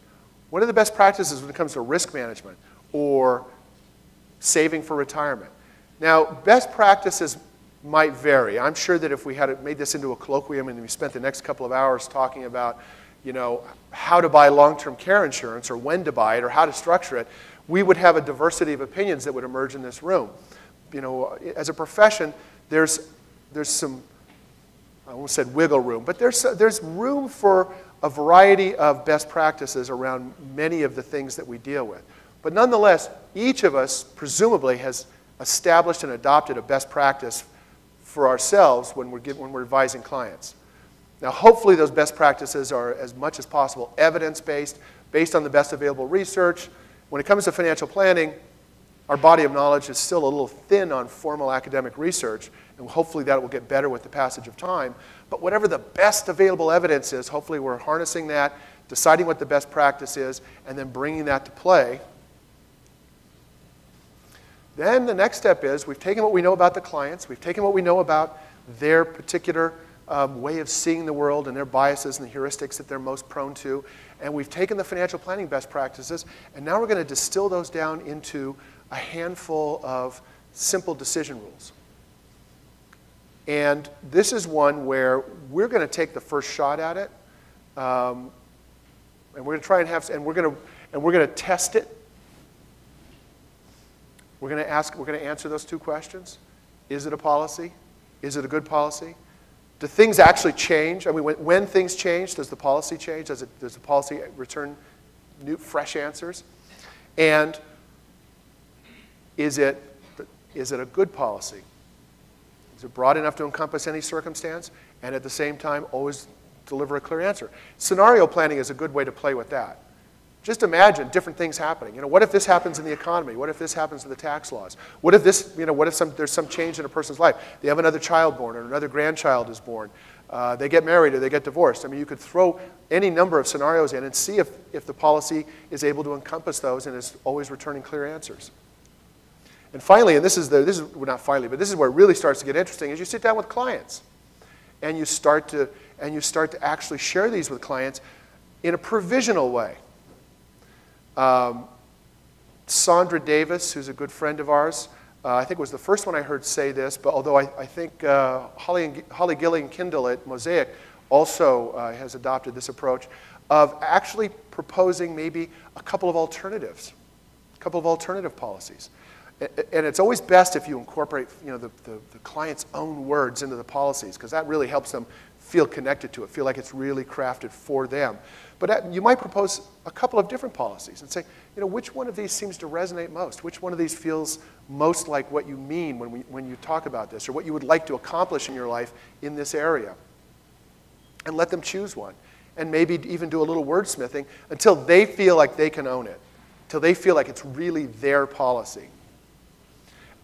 What are the best practices when it comes to risk management or saving for retirement? Now, best practices might vary. I'm sure that if we had made this into a colloquium and we spent the next couple of hours talking about, how to buy long-term care insurance or when to buy it or how to structure it, we would have a diversity of opinions that would emerge in this room. As a profession, there's some, I almost said wiggle room, but there's room for a variety of best practices around many of the things that we deal with. But nonetheless, each of us presumably has established and adopted a best practice for ourselves when we're advising clients. Now, hopefully those best practices are as much as possible evidence-based, based on the best available research. When it comes to financial planning, our body of knowledge is still a little thin on formal academic research, and hopefully that will get better with the passage of time. But whatever the best available evidence is, hopefully we're harnessing that, deciding what the best practice is, and then bringing that to play. Then the next step is we've taken what we know about the clients, we've taken what we know about their particular way of seeing the world and their biases and the heuristics that they're most prone to, and we've taken the financial planning best practices, and now we're going to distill those down into a handful of simple decision rules. And this is one where we're going to take the first shot at it, and we're going to try and have, and we're going to test it. We're going to answer those two questions. Is it a policy? Is it a good policy? Do things actually change? I mean, when things change, does the policy change? Does the policy return new, fresh answers? And is it a good policy? Is it broad enough to encompass any circumstance? And at the same time, always deliver a clear answer. Scenario planning is a good way to play with that. Just imagine different things happening. What if this happens in the economy? What if this happens to the tax laws? What if this, there's some change in a person's life? They have another child born or another grandchild is born. They get married or they get divorced. I mean, you could throw any number of scenarios in and see if the policy is able to encompass those and is always returning clear answers. And finally, and this is where it really starts to get interesting, is you sit down with clients and you start to actually share these with clients in a provisional way. Sandra Davis, who's a good friend of ours, I think was the first one I heard say this, but although I think Holly Gillian Kindle at Mosaic also has adopted this approach of actually proposing maybe a couple of alternatives, a couple of alternative policies. And it's always best if you incorporate the client's own words into the policies, because that really helps them feel connected to it, feel like it's really crafted for them. But you might propose a couple of different policies and say, which one of these seems to resonate most? Which one of these feels most like what you mean when you talk about this, or what you would like to accomplish in your life in this area? And let them choose one. And maybe even do a little wordsmithing until they feel like they can own it, until they feel like it's really their policy.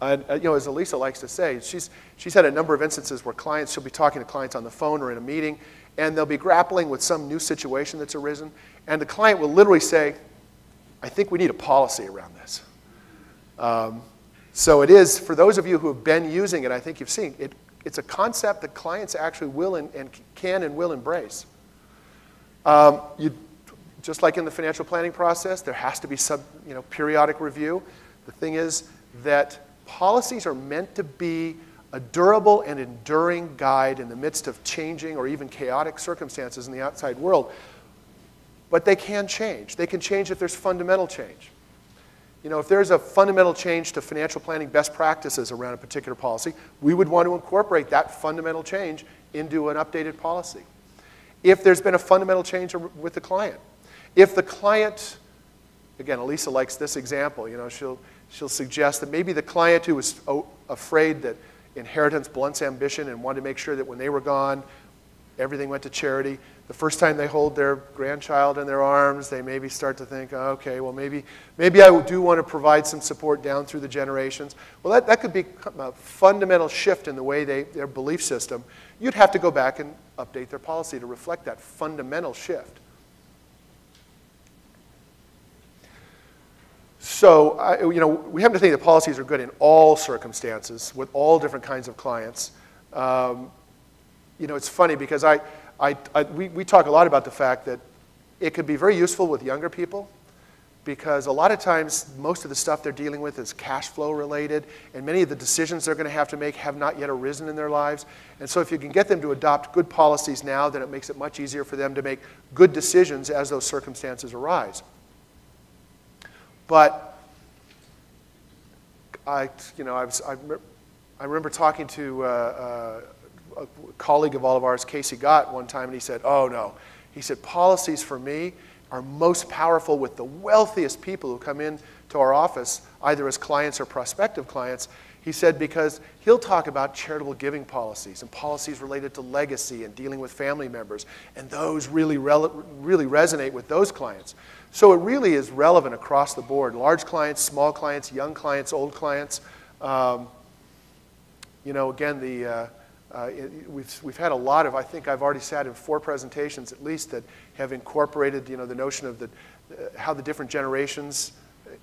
As Elisa likes to say, she's had a number of instances where clients, she'll be talking to clients on the phone or in a meeting, and they'll be grappling with some new situation that's arisen, and the client will literally say, I think we need a policy around this. So it is, for those of you who have been using it, I think you've seen, it's a concept that clients actually will and can and will embrace. Just like in the financial planning process, there has to be some periodic review. The thing is that Policies are meant to be a durable and enduring guide in the midst of changing or even chaotic circumstances in the outside world. But they can change. They can change if there's fundamental change. You know, if there's a fundamental change to financial planning best practices around a particular policy, we would want to incorporate that fundamental change into an updated policy. If there's been a fundamental change with the client. If the client, again, Elisa likes this example, you know, she'll suggest that maybe the client who was afraid that inheritance blunts ambition and wanted to make sure that when they were gone, everything went to charity. The first time they hold their grandchild in their arms, they maybe start to think, oh, okay, well, maybe I do want to provide some support down through the generations. Well, that could be a fundamental shift in the way their belief system. You'd have to go back and update their policy to reflect that fundamental shift. So, you know, we happen to think that policies are good in all circumstances with all different kinds of clients. You know, it's funny because we talk a lot about the fact that it could be very useful with younger people because a lot of times most of the stuff they're dealing with is cash flow related, and many of the decisions they're going to have to make have not yet arisen in their lives. And so if you can get them to adopt good policies now, then it makes it much easier for them to make good decisions as those circumstances arise. But I remember talking to a colleague of all of ours, Casey Gott, one time, and he said, oh no. He said, policies for me are most powerful with the wealthiest people who come in to our office, either as clients or prospective clients. He said, because he'll talk about charitable giving policies and policies related to legacy and dealing with family members, and those really resonate with those clients. So it really is relevant across the board, large clients, small clients, young clients, old clients. You know, again, we've had a lot of, I think I've already sat in 4 presentations at least that have incorporated, you know, the notion of how the different generations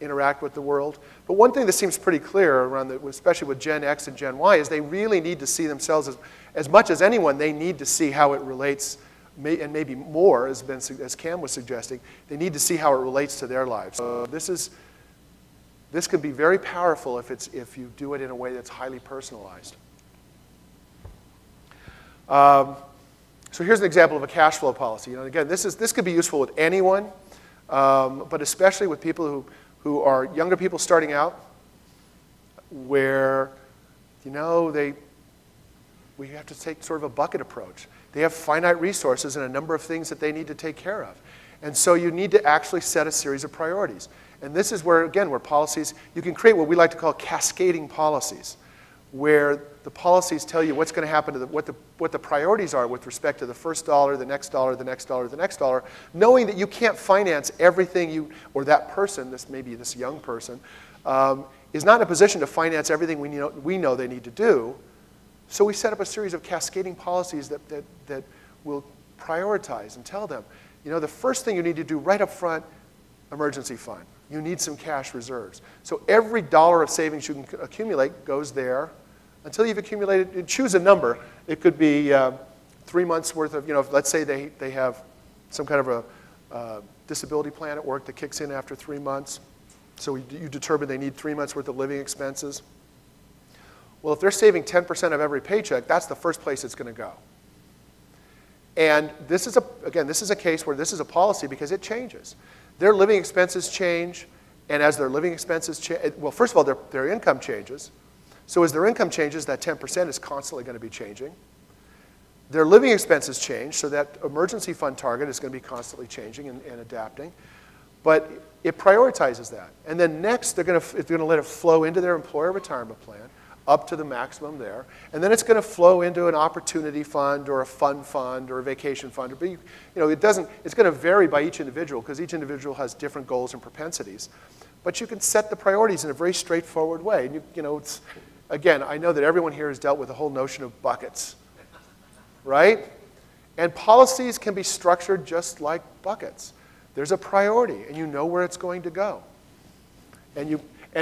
interact with the world. But one thing that seems pretty clear around, especially with Gen X and Gen Y, is they really need to see themselves as much as anyone, they need to see how it relates, and maybe more, as Cam was suggesting, they need to see how it relates to their lives. So this can be very powerful if you do it in a way that's highly personalized. So here's an example of a cash flow policy. You know, again, this could be useful with anyone, but especially with people who are younger people starting out, where, you know, we have to take sort of a bucket approach. They have finite resources and a number of things that they need to take care of. And so you need to actually set a series of priorities. And this is where, again, where policies, you can create what we like to call cascading policies, where the policies tell you what's going to happen to what the priorities are with respect to the first dollar, the next dollar, the next dollar, the next dollar, knowing that you can't finance everything or that person, maybe this young person, is not in a position to finance everything we know they need to do. So we set up a series of cascading policies that will prioritize and tell them, you know, the first thing you need to do right up front, emergency fund. You need some cash reserves. So every dollar of savings you can accumulate goes there until you've accumulated, choose a number. It could be 3 months worth of, you know, if, let's say they have some kind of a disability plan at work that kicks in after 3 months. So you determine they need 3 months worth of living expenses. Well, if they're saving 10% of every paycheck, that's the first place it's going to go. And this is, again, this is a case where this is a policy because it changes. Their living expenses change, and as their living expenses change, well, first of all, their income changes. So as their income changes, that 10% is constantly going to be changing. Their living expenses change, so that emergency fund target is going to be constantly changing and adapting. But it prioritizes that. And then next, they're going to let it flow into their employer retirement plan, up to the maximum there. And then it's going to flow into an opportunity fund or a fun fund or a vacation fund. But, you know, it's going to vary by each individual because each individual has different goals and propensities. But you can set the priorities in a very straightforward way. And you know, it's, again, I know that everyone here has dealt with the whole notion of buckets, right? And policies can be structured just like buckets. There's a priority, and you know where it's going to go.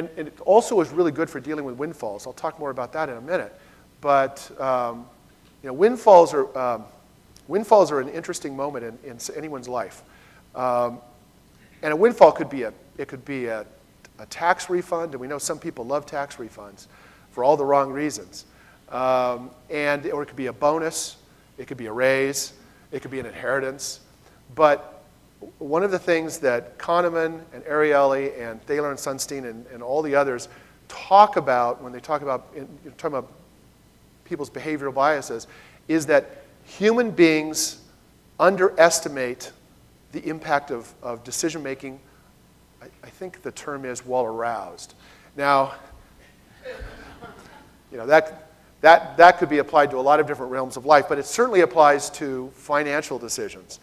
And it also is really good for dealing with windfalls. I'll talk more about that in a minute. But you know, windfalls are an interesting moment in anyone's life. And a windfall could be a a tax refund, and we know some people love tax refunds for all the wrong reasons. Or it could be a bonus, it could be a raise, it could be an inheritance. But one of the things that Kahneman and Ariely and Thaler and Sunstein and all the others talk about when they talk about, you're talking about people's behavioral biases, is that human beings underestimate the impact of decision making. I think the term is while aroused. Now, you know, that could be applied to a lot of different realms of life, but it certainly applies to financial decisions.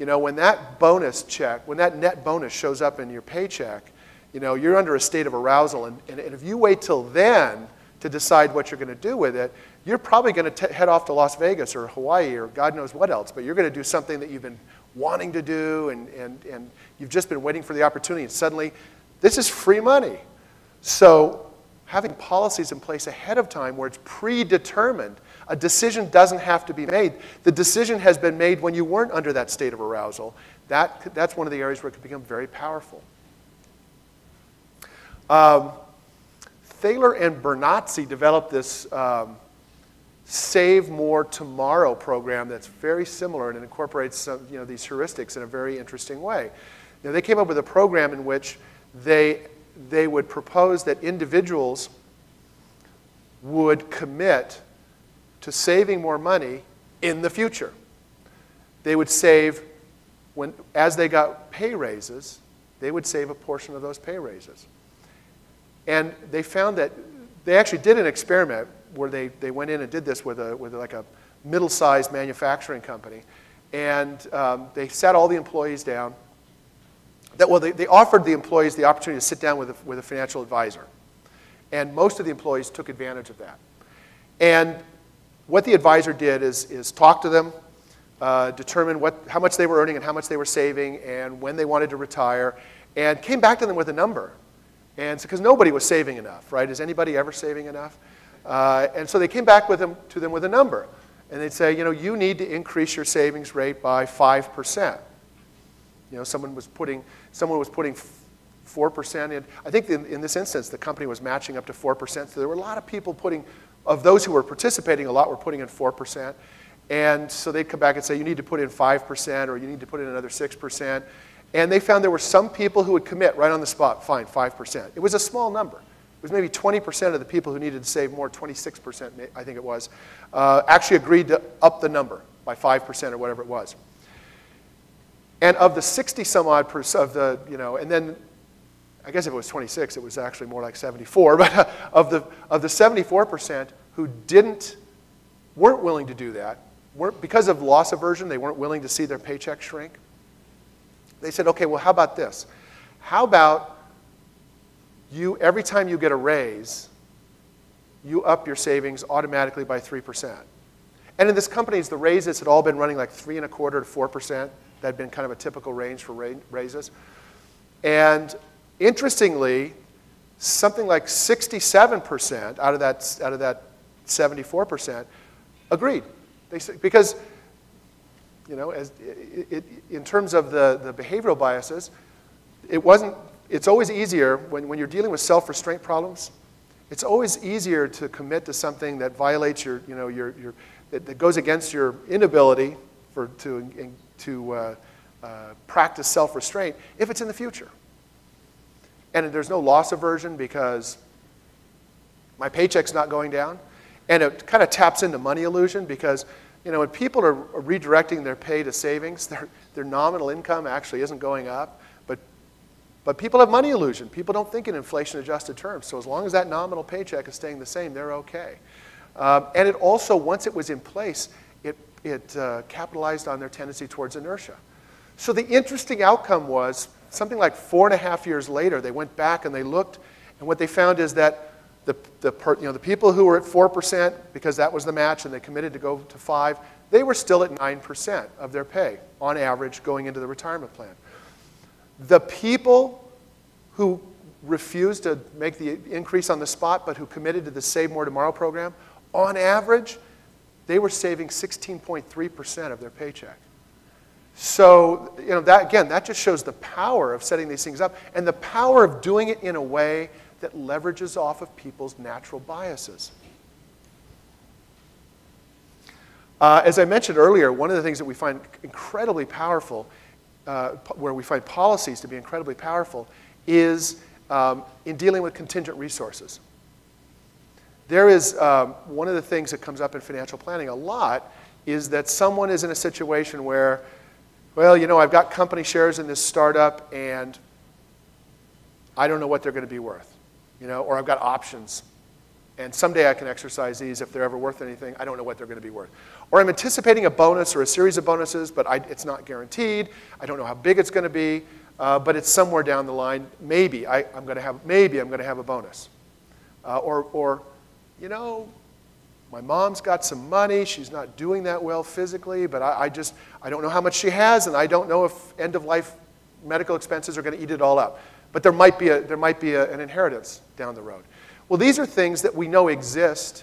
You know, when that bonus check, when that net bonus shows up in your paycheck, you know, you're under a state of arousal, and if you wait till then to decide what you're going to do with it, you're probably going to head off to Las Vegas or Hawaii or God knows what else, but you're going to do something that you've been wanting to do, and you've just been waiting for the opportunity, and suddenly, this is free money. So having policies in place ahead of time where it's predetermined, a decision doesn't have to be made. The decision has been made when you weren't under that state of arousal. That's one of the areas where it can become very powerful. Thaler and Bernatzi developed this Save More Tomorrow program that's very similar, and it incorporates some, you know, these heuristics in a very interesting way. Now, they came up with a program in which they would propose that individuals would commit to saving more money in the future. They would save, as they got pay raises, they would save a portion of those pay raises. And they found that they actually did an experiment where they went in and did this with like a middle-sized manufacturing company. And they sat all the employees down. They offered the employees the opportunity to sit down with a financial advisor. And most of the employees took advantage of that. And what the advisor did is talk to them, determine how much they were earning and how much they were saving and when they wanted to retire, and came back to them with a number. And because nobody was saving enough, right? Is anybody ever saving enough? And so they came back to them with a number. And they'd say, you know, you need to increase your savings rate by 5%. You know, someone was putting 4% in. I think in this instance, the company was matching up to 4%. So there were a lot of people putting, of those who were participating, a lot were putting in 4%. And so they'd come back and say, you need to put in 5% or you need to put in another 6%. And they found there were some people who would commit right on the spot, fine, 5%. It was a small number. It was maybe 20% of the people who needed to save more, 26% I think it was, actually agreed to up the number by 5% or whatever it was. And of the 60-some-odd of the, you know, and then I guess if it was 26, it was actually more like 74, but of the 74% who weren't willing to do that, because of loss aversion, they weren't willing to see their paycheck shrink. They said, okay, well, how about this? How about you, every time you get a raise, you up your savings automatically by 3%. And in this company, the raises had all been running like 3.25% to 4%. That'd been kind of a typical range for raises. And interestingly, something like 67% out of that 74% agreed. They said, because, you know, in terms of the behavioral biases, it's always easier, when you're dealing with self-restraint problems, it's always easier to commit to something that violates your, you know, that goes against your inability to practice self-restraint if it's in the future. And there's no loss aversion because my paycheck's not going down. And it kind of taps into money illusion because, you know, when people are redirecting their pay to savings, their nominal income actually isn't going up. But people have money illusion. People don't think in inflation-adjusted terms. So as long as that nominal paycheck is staying the same, they're okay. And it also, once it was in place, it capitalized on their tendency towards inertia. So the interesting outcome was something like 4.5 years later, they went back and they looked, and what they found is that the people who were at 4%, because that was the match and they committed to go to 5%, they were still at 9% of their pay on average going into the retirement plan. The people who refused to make the increase on the spot but who committed to the Save More Tomorrow program, on average, they were saving 16.3% of their paycheck. So, you know, that, again, that just shows the power of setting these things up and the power of doing it in a way that leverages off of people's natural biases. As I mentioned earlier, one of the things that we find incredibly powerful, where we find policies to be incredibly powerful, is in dealing with contingent resources. There is one of the things that comes up in financial planning a lot is that someone is in a situation where, well, you know, I've got company shares in this startup and I don't know what they're going to be worth, you know, or I've got options. And someday I can exercise these if they're ever worth anything. I don't know what they're going to be worth. Or I'm anticipating a bonus or a series of bonuses, but it's not guaranteed. I don't know how big it's going to be, but it's somewhere down the line. Maybe I'm going to have a bonus. Or, you know, my mom's got some money. She's not doing that well physically, but I don't know how much she has, and I don't know if end-of-life medical expenses are going to eat it all up. But there might be an inheritance down the road. Well, these are things that we know exist.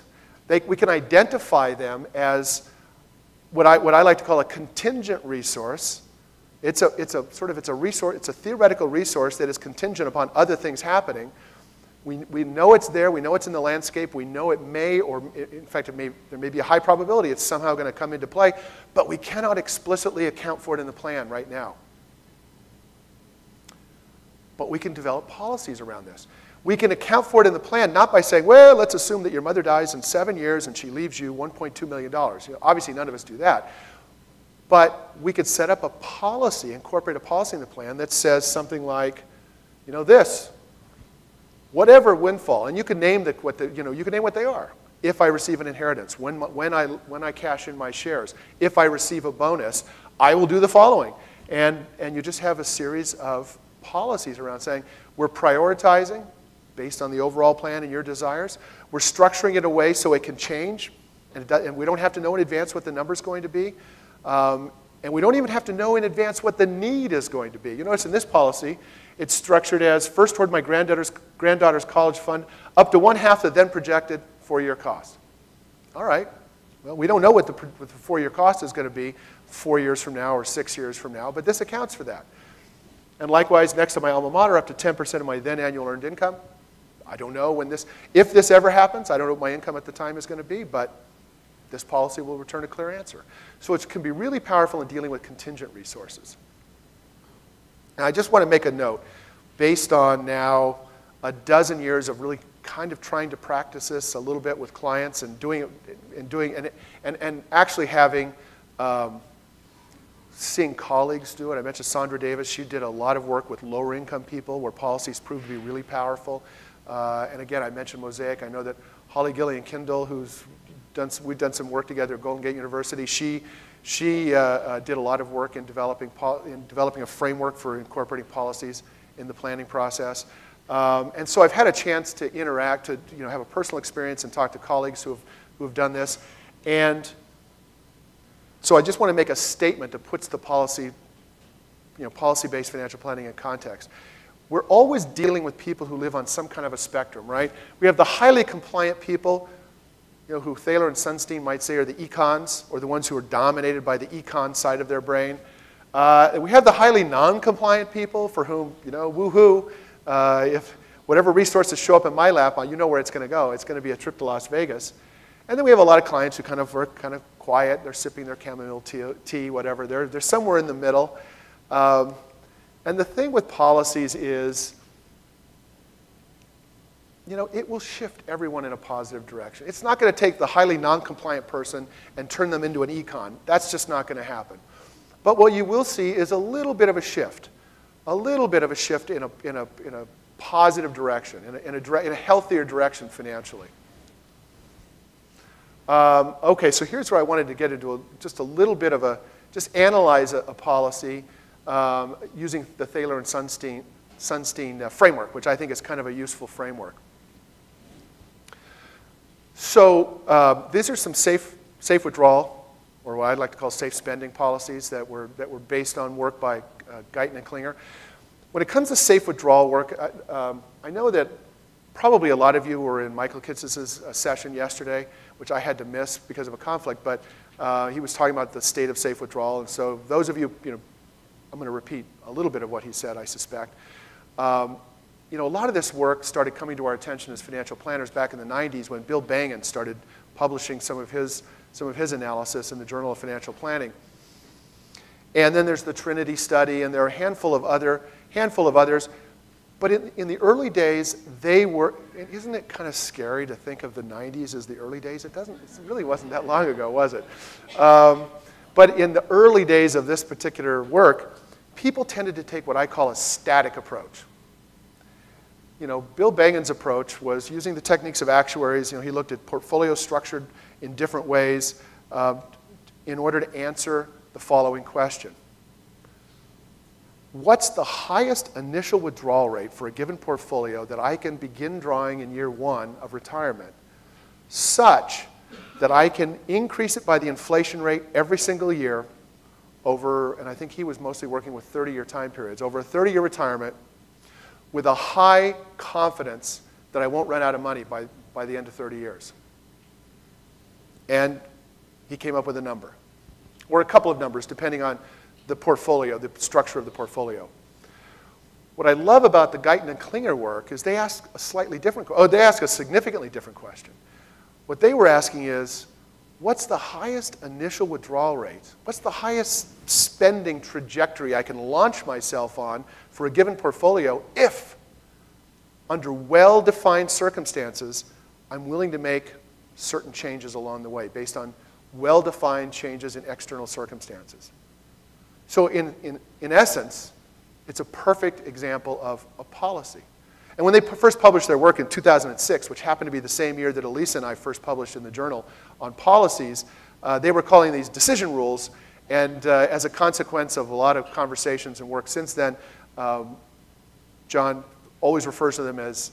We can identify them as what I like to call a contingent resource. It's a theoretical resource that is contingent upon other things happening. We know it's there. We know it's in the landscape. We know it may, or in fact, there may be a high probability it's somehow going to come into play, but we cannot explicitly account for it in the plan right now. But we can develop policies around this. We can account for it in the plan, not by saying, well, let's assume that your mother dies in 7 years and she leaves you $1.2 million. You know, obviously, none of us do that. But we could set up a policy, incorporate a policy in the plan that says something like, you know, this, whatever windfall, and you can name what they are. If I receive an inheritance, when I cash in my shares, if I receive a bonus, I will do the following. And you just have a series of policies around saying, we're prioritizing based on the overall plan and your desires. We're structuring it in a way so it can change, and we don't have to know in advance what the number's going to be. And we don't even have to know in advance what the need is going to be. You notice in this policy, it's structured as first toward my granddaughter's college fund, up to 1/2 the then projected four-year cost. All right, well, we don't know what the four-year cost is going to be 4 years from now or 6 years from now, but this accounts for that. And likewise, next to my alma mater, up to 10% of my then annual earned income. I don't know if this ever happens. I don't know what my income at the time is going to be, but this policy will return a clear answer. So it can be really powerful in dealing with contingent resources. And I just want to make a note, based on now a dozen years of really kind of trying to practice this a little bit with clients and actually having, seeing colleagues do it. I mentioned Sandra Davis. She did a lot of work with lower income people where policies proved to be really powerful. And again, I mentioned Mosaic. I know that Holly Gillian Kindle, we've done some work together at Golden Gate University. She did a lot of work in developing a framework for incorporating policies in the planning process. And so I've had a chance to interact, to have a personal experience, and talk to colleagues who have done this. And so I just want to make a statement that puts the policy-based financial planning in context. We're always dealing with people who live on some kind of a spectrum, right? We have the highly compliant people, who Thaler and Sunstein might say are the econs, or the ones who are dominated by the econ side of their brain. And we have the highly non-compliant people for whom, woo-hoo, if whatever resources show up in my lap, you know where it's going to go. It's going to be a trip to Las Vegas. And then we have a lot of clients who kind of quiet. They're sipping their chamomile tea, whatever. They're somewhere in the middle. And the thing with policies is, it will shift everyone in a positive direction. It's not going to take the highly non-compliant person and turn them into an econ. That's just not going to happen. But what you will see is a little bit of a shift in a positive direction, in a healthier direction financially. Okay, so here's where I wanted to get into analyze a policy. Using the Thaler and Sunstein framework, which I think is kind of a useful framework. So these are some safe withdrawal, or what I'd like to call safe spending policies that were based on work by Guyton and Klinger. When it comes to safe withdrawal work, I know that probably a lot of you were in Michael Kitces' session yesterday which I had to miss because of a conflict, but he was talking about the state of safe withdrawal. And so those of you, I'm going to repeat a little bit of what he said, I suspect. A lot of this work started coming to our attention as financial planners back in the 90s when Bill Bangen started publishing some of his analysis in the Journal of Financial Planning. And then there's the Trinity study, and there are a handful of others. But in the early days, they were, and isn't it kind of scary to think of the 90s as the early days? It really wasn't that long ago, was it? But in the early days of this particular work, people tended to take what I call a static approach. Bill Bangen's approach was using the techniques of actuaries. He looked at portfolios structured in different ways in order to answer the following question. What's the highest initial withdrawal rate for a given portfolio that I can begin drawing in year one of retirement such that I can increase it by the inflation rate every single year over, and I think he was mostly working with 30-year time periods, over a 30-year retirement with a high confidence that I won't run out of money by the end of 30 years. And he came up with a number, or a couple of numbers, depending on the portfolio, the structure of the portfolio. What I love about the Guyton and Klinger work is they ask a significantly different question. What they were asking is, what's the highest initial withdrawal rate? What's the highest spending trajectory I can launch myself on for a given portfolio if, under well-defined circumstances, I'm willing to make certain changes along the way based on well-defined changes in external circumstances. So in essence, it's a perfect example of a policy. And when they first published their work in 2006, which happened to be the same year that Elisa and I first published in the journal on policies, they were calling these decision rules. And as a consequence of a lot of conversations and work since then, John always refers to them as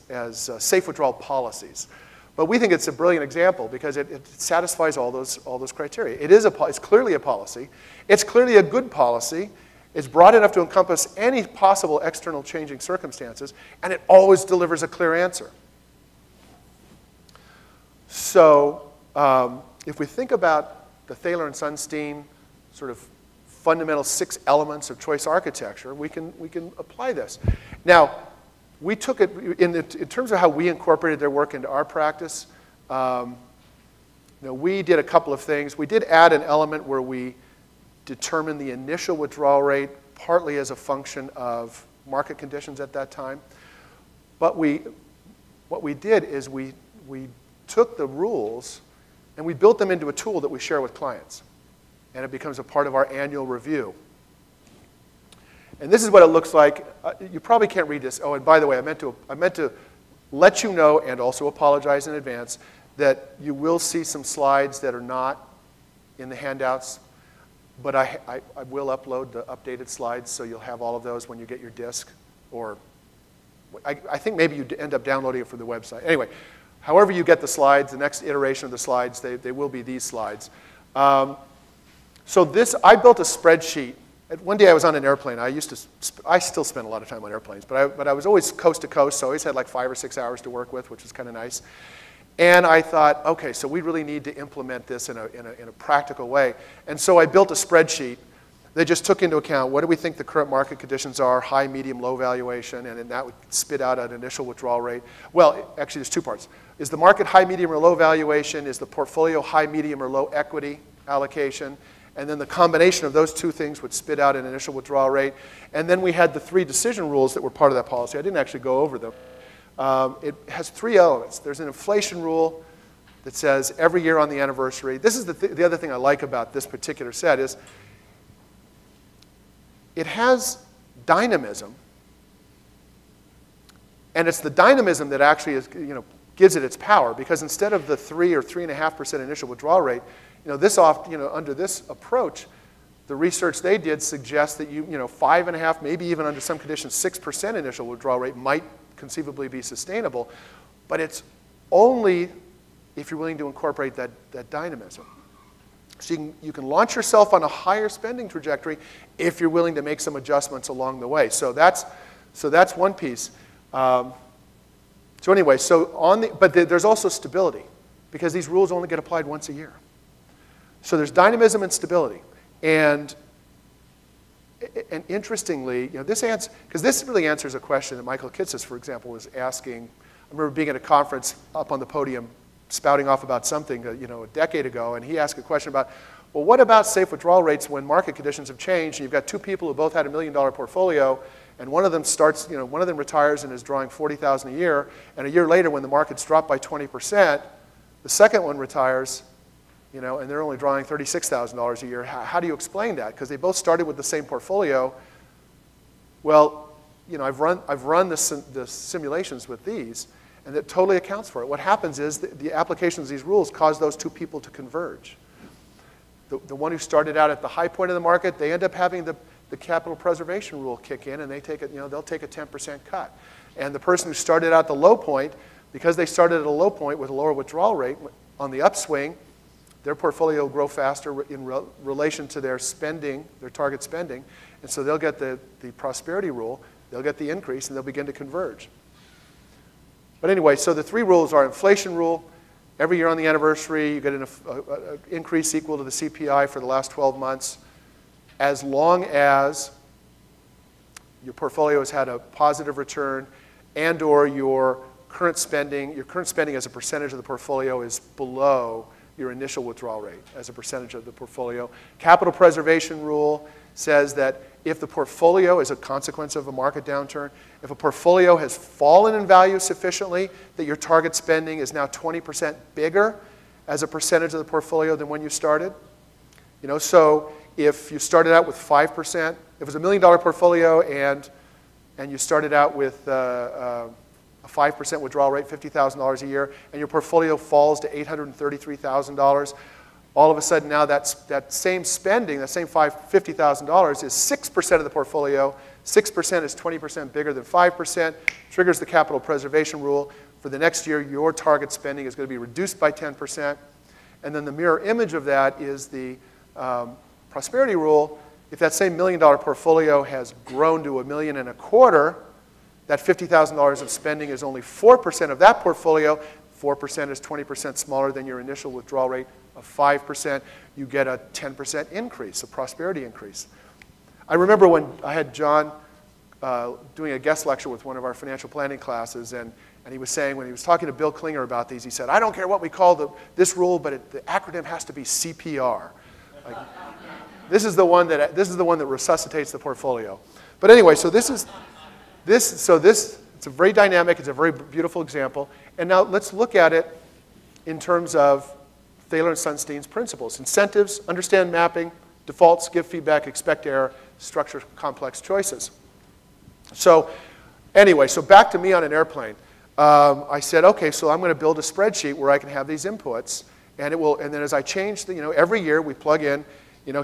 safe withdrawal policies. But we think it's a brilliant example because it satisfies all those criteria. It's clearly a policy. It's clearly a good policy. It's broad enough to encompass any possible external changing circumstances, and it always delivers a clear answer. So if we think about the Thaler and Sunstein sort of fundamental 6 elements of choice architecture, we can apply this. Now, we took it, in terms of how we incorporated their work into our practice, we did a couple of things. We did add an element where we determined the initial withdrawal rate, partly as a function of market conditions at that time. But what we did is we took the rules and we built them into a tool that we share with clients. And it becomes a part of our annual review. And this is what it looks like. You probably can't read this. Oh, and by the way, I meant to let you know and also apologize in advance that you will see some slides that are not in the handouts. But I will upload the updated slides, so you'll have all of those when you get your disk. Or I think maybe you end up downloading it from the website. Anyway, however you get the slides, the next iteration of the slides, they will be these slides. So this, I built a spreadsheet. One day I was on an airplane. I still spend a lot of time on airplanes, but I was always coast to coast, so I always had like 5 or 6 hours to work with, which was kind of nice. And I thought, okay, so we really need to implement this in a practical way. And so I built a spreadsheet that just took into account what do we think the current market conditions are, high, medium, low valuation, and then that would spit out an initial withdrawal rate. Well, actually there's 2 parts. Is the market high, medium, or low valuation? Is the portfolio high, medium, or low equity allocation? And then the combination of those 2 things would spit out an initial withdrawal rate. And then we had the 3 decision rules that were part of that policy. I didn't actually go over them. It has 3 elements. There's an inflation rule that says every year on the anniversary. This is the other thing I like about this particular set is it has dynamism, and it's the dynamism that actually is, gives it its power, because instead of the 3 or 3.5% initial withdrawal rate, under this approach, the research they did suggests that 5.5, maybe even under some conditions 6% initial withdrawal rate might conceivably be sustainable, but it's only if you're willing to incorporate that dynamism. So you can launch yourself on a higher spending trajectory if you're willing to make some adjustments along the way. So that's one piece. So anyway, there's also stability. because these rules only get applied once a year. So there's dynamism and stability. And interestingly, this answer, because this really answers a question that Michael Kitces, for example, was asking. I remember being at a conference up on the podium spouting off about something a decade ago, and he asked a question about, well, what about safe withdrawal rates when market conditions have changed and you've got two people who both had $1 million portfolio, and one of them starts, one of them retires and is drawing $40,000 a year, and a year later when the market's dropped by 20%, the second one retires, and they're only drawing $36,000 a year. How do you explain that? Because they both started with the same portfolio. Well, I've run the simulations with these, and that totally accounts for it. What happens is the applications of these rules cause those two people to converge. The one who started out at the high point of the market, they end up having the capital preservation rule kick in, and they take it, they'll take a 10% cut. And the person who started out at the low point, because they started at a low point with a lower withdrawal rate on the upswing, their portfolio will grow faster in relation to their spending, their target spending, and so they'll get the prosperity rule, they'll get the increase, and they'll begin to converge. But anyway, so the three rules are inflation rule. Every year on the anniversary, you get an increase equal to the CPI for the last 12 months, as long as your portfolio has had a positive return and or your current spending as a percentage of the portfolio is below your initial withdrawal rate as a percentage of the portfolio. Capital preservation rule says that if the portfolio is a consequence of a market downturn, if a portfolio has fallen in value sufficiently that your target spending is now 20% bigger as a percentage of the portfolio than when you started, so if you started out with 5%, if it was $1 million portfolio and you started out with a 5% withdrawal rate, $50,000 a year, and your portfolio falls to $833,000, all of a sudden now that same spending, that same $50,000 is 6% of the portfolio. 6% is 20% bigger than 5%, triggers the capital preservation rule. For the next year, your target spending is going to be reduced by 10%. And then the mirror image of that is the prosperity rule. If that same $1 million portfolio has grown to $1.25 million, that $50,000 of spending is only 4% of that portfolio. 4% is 20% smaller than your initial withdrawal rate of 5%. You get a 10% increase, a prosperity increase. I remember when I had John doing a guest lecture with one of our financial planning classes, and he was saying, when he was talking to Bill Klinger about these, he said, I don't care what we call this rule, but the acronym has to be CPR. Like, this is the one that resuscitates the portfolio. But anyway, so it's a very dynamic, it's a very beautiful example. And now let's look at it in terms of Thaler and Sunstein's principles. Incentives, understand mapping, defaults, give feedback, expect error, structure complex choices. So anyway, so back to me on an airplane. I said, okay, so I'm going to build a spreadsheet where I can have these inputs, and it will. And then as I change, every year we plug in,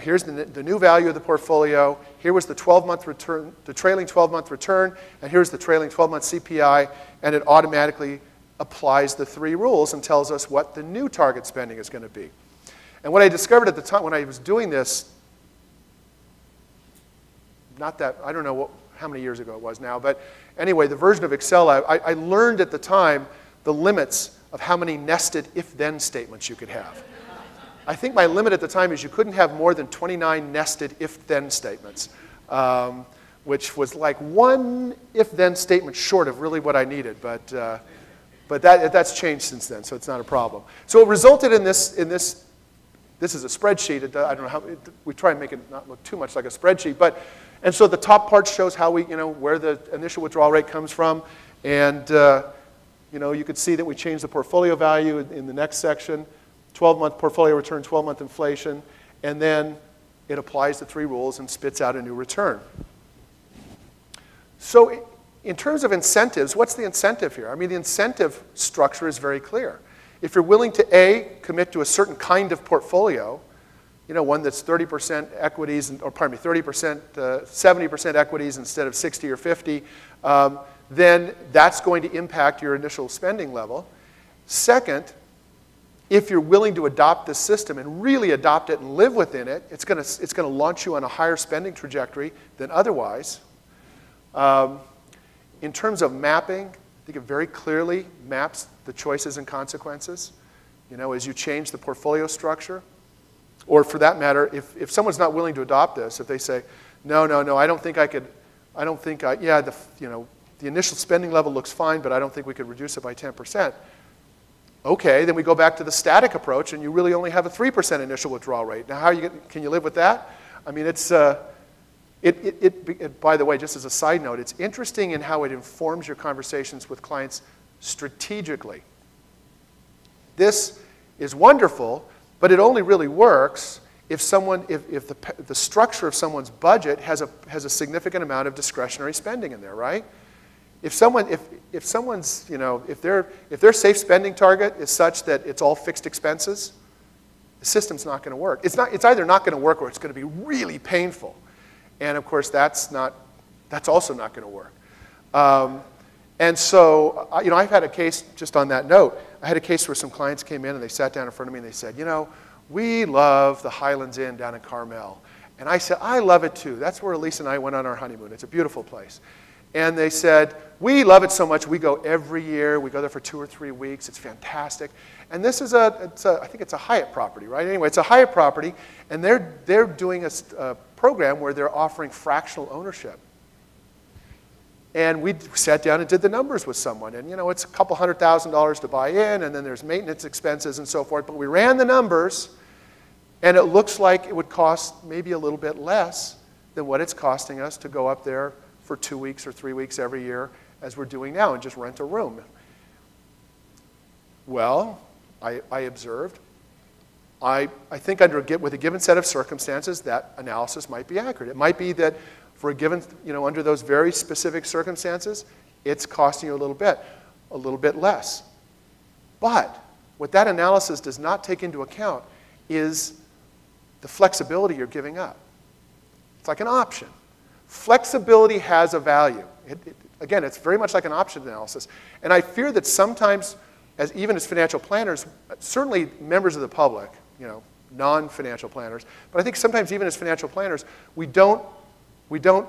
here's the new value of the portfolio. Here was the 12-month return, the trailing 12-month return, and here's the trailing 12-month CPI, and it automatically applies the three rules and tells us what the new target spending is going to be. And what I discovered at the time when I was doing this, I don't know how many years ago it was now, but anyway, the version of Excel, I learned at the time the limits of how many nested if-then statements you could have. I think my limit at the time is you couldn't have more than 29 nested if-then statements, which was like one if-then statement short of really what I needed, but that's changed since then, so it's not a problem. So it resulted in this is a spreadsheet. I don't know how, we try and make it not look too much like a spreadsheet, and so the top part shows how we, where the initial withdrawal rate comes from, and you could see that we changed the portfolio value in the next section, 12-month portfolio return, 12-month inflation, and then it applies the three rules and spits out a new return. So in terms of incentives, what's the incentive here? I mean, the incentive structure is very clear. If you're willing to, A, commit to a certain kind of portfolio, one that's 30% equities, 70% equities instead of 60 or 50, then that's going to impact your initial spending level. Second, if you're willing to adopt this system and really adopt it and live within it, it's going to launch you on a higher spending trajectory than otherwise. In terms of mapping, I think it very clearly maps the choices and consequences. You know, as you change the portfolio structure, or for that matter, if someone's not willing to adopt this, if they say, no, the initial spending level looks fine, but I don't think we could reduce it by 10%. Okay, then we go back to the static approach, and you really only have a 3% initial withdrawal rate. Now, can you live with that? I mean, it's, by the way, just as a side note, it's interesting in how it informs your conversations with clients strategically. This is wonderful, but it only really works if someone, if the structure of someone's budget has a significant amount of discretionary spending in there, right? If their safe spending target is such that it's all fixed expenses, the system's not going to work. It's either not going to work or it's going to be really painful, and of course that's also not going to work. And so, you know, I've had a case just on that note. I had a case where some clients came in and they sat down in front of me and they said, you know, we love the Highlands Inn down in Carmel, and I said, I love it too. That's where Elisa and I went on our honeymoon. It's a beautiful place. And they said, we love it so much, we go every year. We go there for 2 or 3 weeks. It's fantastic. And this is I think it's a Hyatt property, right? Anyway, it's a Hyatt property, and they're doing a program where they're offering fractional ownership. And we sat down and did the numbers with someone. And, you know, it's a couple $100,000 to buy in, and then there's maintenance expenses and so forth. But we ran the numbers, and it looks like it would cost maybe a little bit less than what it's costing us to go up there for 2 weeks or 3 weeks every year as we're doing now and just rent a room. Well, I observed, I think with a given set of circumstances, that analysis might be accurate. It might be that for a given, you know, under those very specific circumstances, it's costing you a little bit less. But what that analysis does not take into account is the flexibility you're giving up. It's like an option. Flexibility has a value. Again, it's very much like an option analysis. And I fear that sometimes, even as financial planners, certainly members of the public, you know, non-financial planners, but I think sometimes even as financial planners, we don't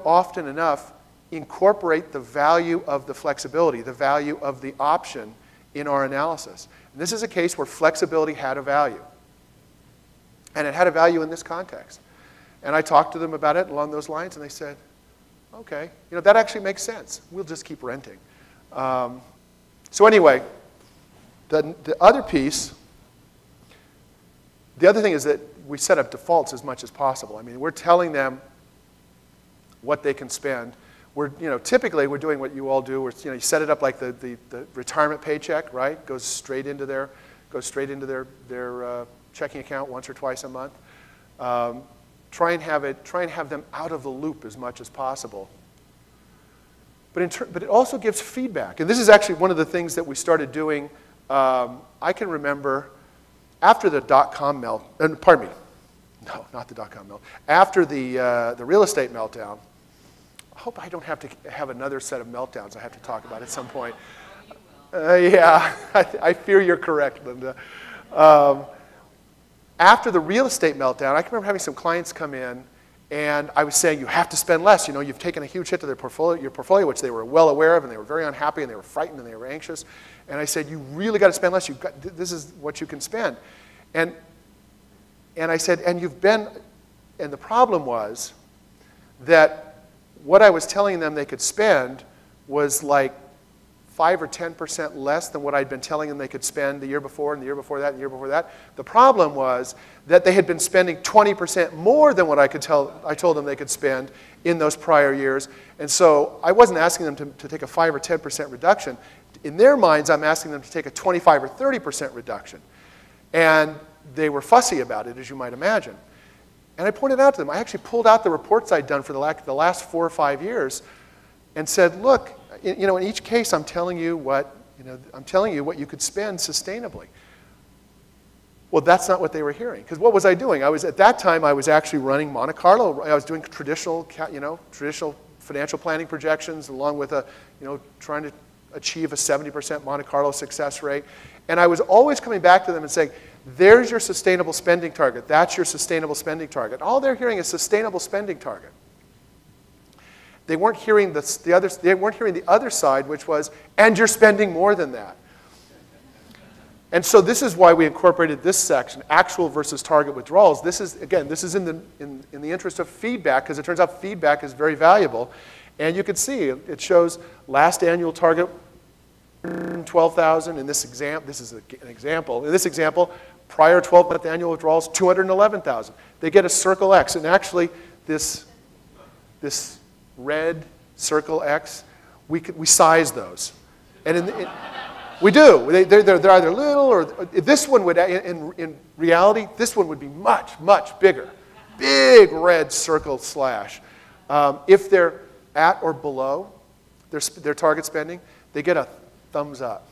often enough incorporate the value of the flexibility, the value of the option in our analysis. And this is a case where flexibility had a value. And it had a value in this context. And I talked to them about it along those lines, and they said, okay, you know, that actually makes sense. We'll just keep renting. So anyway, the other piece, the other thing is that we set up defaults as much as possible. I mean, we're telling them what they can spend. We're, you know, typically we're doing what you all do. Where, you know, you set it up like the retirement paycheck, right? Goes straight into their checking account once or twice a month. Try and have them out of the loop as much as possible. But it also gives feedback. And this is actually one of the things that we started doing. I can remember after the dot-com melt, pardon me, no, not the dot-com melt, after the real estate meltdown, I hope I don't have to have another set of meltdowns I have to talk about at some point. Yeah, I fear you're correct, Linda. After the real estate meltdown, I can remember having some clients come in, and I was saying, you have to spend less. You know, you've taken a huge hit to your portfolio, which they were well aware of, and they were very unhappy, and they were frightened, and they were anxious. And I said, you really got to spend less. This is what you can spend. And I said, and the problem was that what I was telling them they could spend was like 5 or 10% less than what I'd been telling them they could spend the year before and the year before that and the year before that. The problem was that they had been spending 20% more than what I told them they could spend in those prior years. And so I wasn't asking them to take a 5 or 10% reduction. In their minds, I'm asking them to take a 25 or 30% reduction. And they were fussy about it, as you might imagine. And I pointed out to them, I actually pulled out the reports I'd done for the last 4 or 5 years and said, look, you know, in each case, I'm telling you what you could spend sustainably. Well, that's not what they were hearing, because what was I doing? At that time I was actually running Monte Carlo. I was doing traditional financial planning projections, along with trying to achieve a 70% Monte Carlo success rate, and I was always coming back to them and saying, "There's your sustainable spending target. That's your sustainable spending target." All they're hearing is sustainable spending target. They weren't hearing the other side, which was, and you're spending more than that. And so this is why we incorporated this section, actual versus target withdrawals. This is, again, this is in the interest of feedback, because it turns out feedback is very valuable. And you can see it shows last annual target 12,000. In this example, this is an example. In this example, prior 12-month annual withdrawals 211,000. They get a circle X, and actually this red circle X, we size those, and we do. They're either little or this one would, in reality, this one would be much, much bigger. Big red circle slash. If they're at or below their target spending, they get a thumbs up.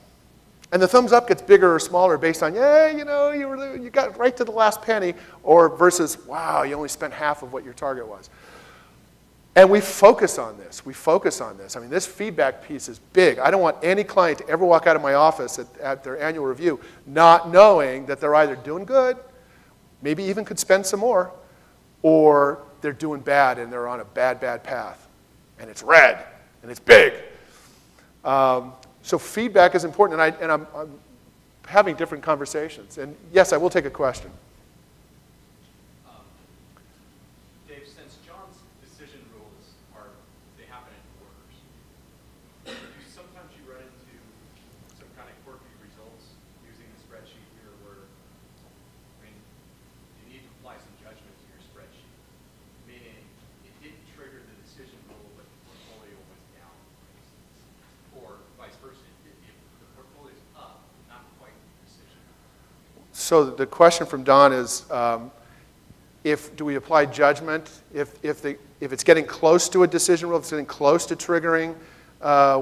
And the thumbs up gets bigger or smaller based on, yeah, you know, you got right to the last penny, or versus, wow, you only spent half of what your target was. And we focus on this. We focus on this. I mean, this feedback piece is big. I don't want any client to ever walk out of my office at their annual review not knowing that they're either doing good, maybe even could spend some more, or they're doing bad and they're on a bad, bad path. And it's red, and it's big. So feedback is important, and I'm having different conversations. And yes, I will take a question. So the question from Don is, do we apply judgment if it's getting close to a decision rule, if it's getting close to triggering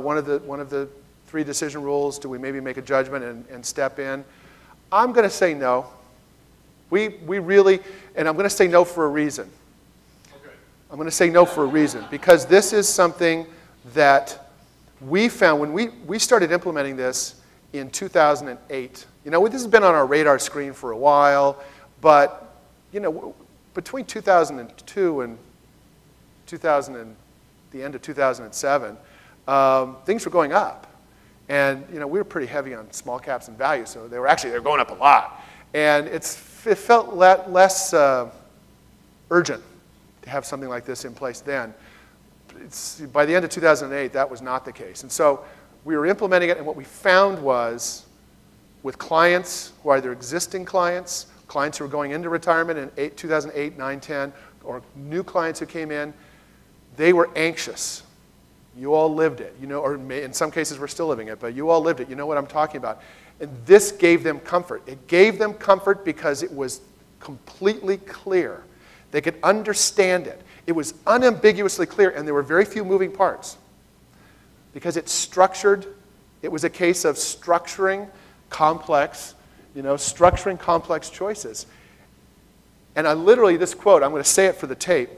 one of the three decision rules, do we maybe make a judgment and step in? I'm going to say no. We really, and I'm going to say no for a reason. Okay. I'm going to say no for a reason, because this is something that we found when we started implementing this in 2008. You know, this has been on our radar screen for a while, but you know, between 2002 and the end of 2007, things were going up, and you know, we were pretty heavy on small caps and value, so they were going up a lot, and it felt less urgent to have something like this in place then. By the end of 2008, that was not the case, and so we were implementing it, and what we found was with clients who are either existing clients, clients who are going into retirement in 2008, 9, 10, or new clients who came in, they were anxious. You all lived it, you know, or in some cases we're still living it, but you all lived it. You know what I'm talking about. And this gave them comfort. It gave them comfort because it was completely clear. They could understand it. It was unambiguously clear, and there were very few moving parts. Because it was a case of structuring complex, you know, structuring complex choices. And I literally, this quote, I'm going to say it for the tape.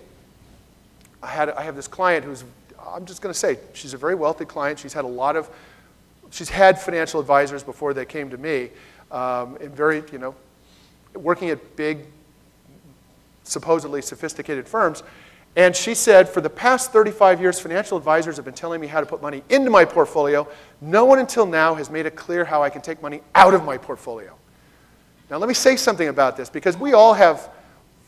I have this client who's, I'm just going to say, she's a very wealthy client. She's had financial advisors before they came to me, and very, you know, working at big, supposedly sophisticated firms. And she said, for the past 35 years, financial advisors have been telling me how to put money into my portfolio. No one until now has made it clear how I can take money out of my portfolio. Now, let me say something about this, because we all have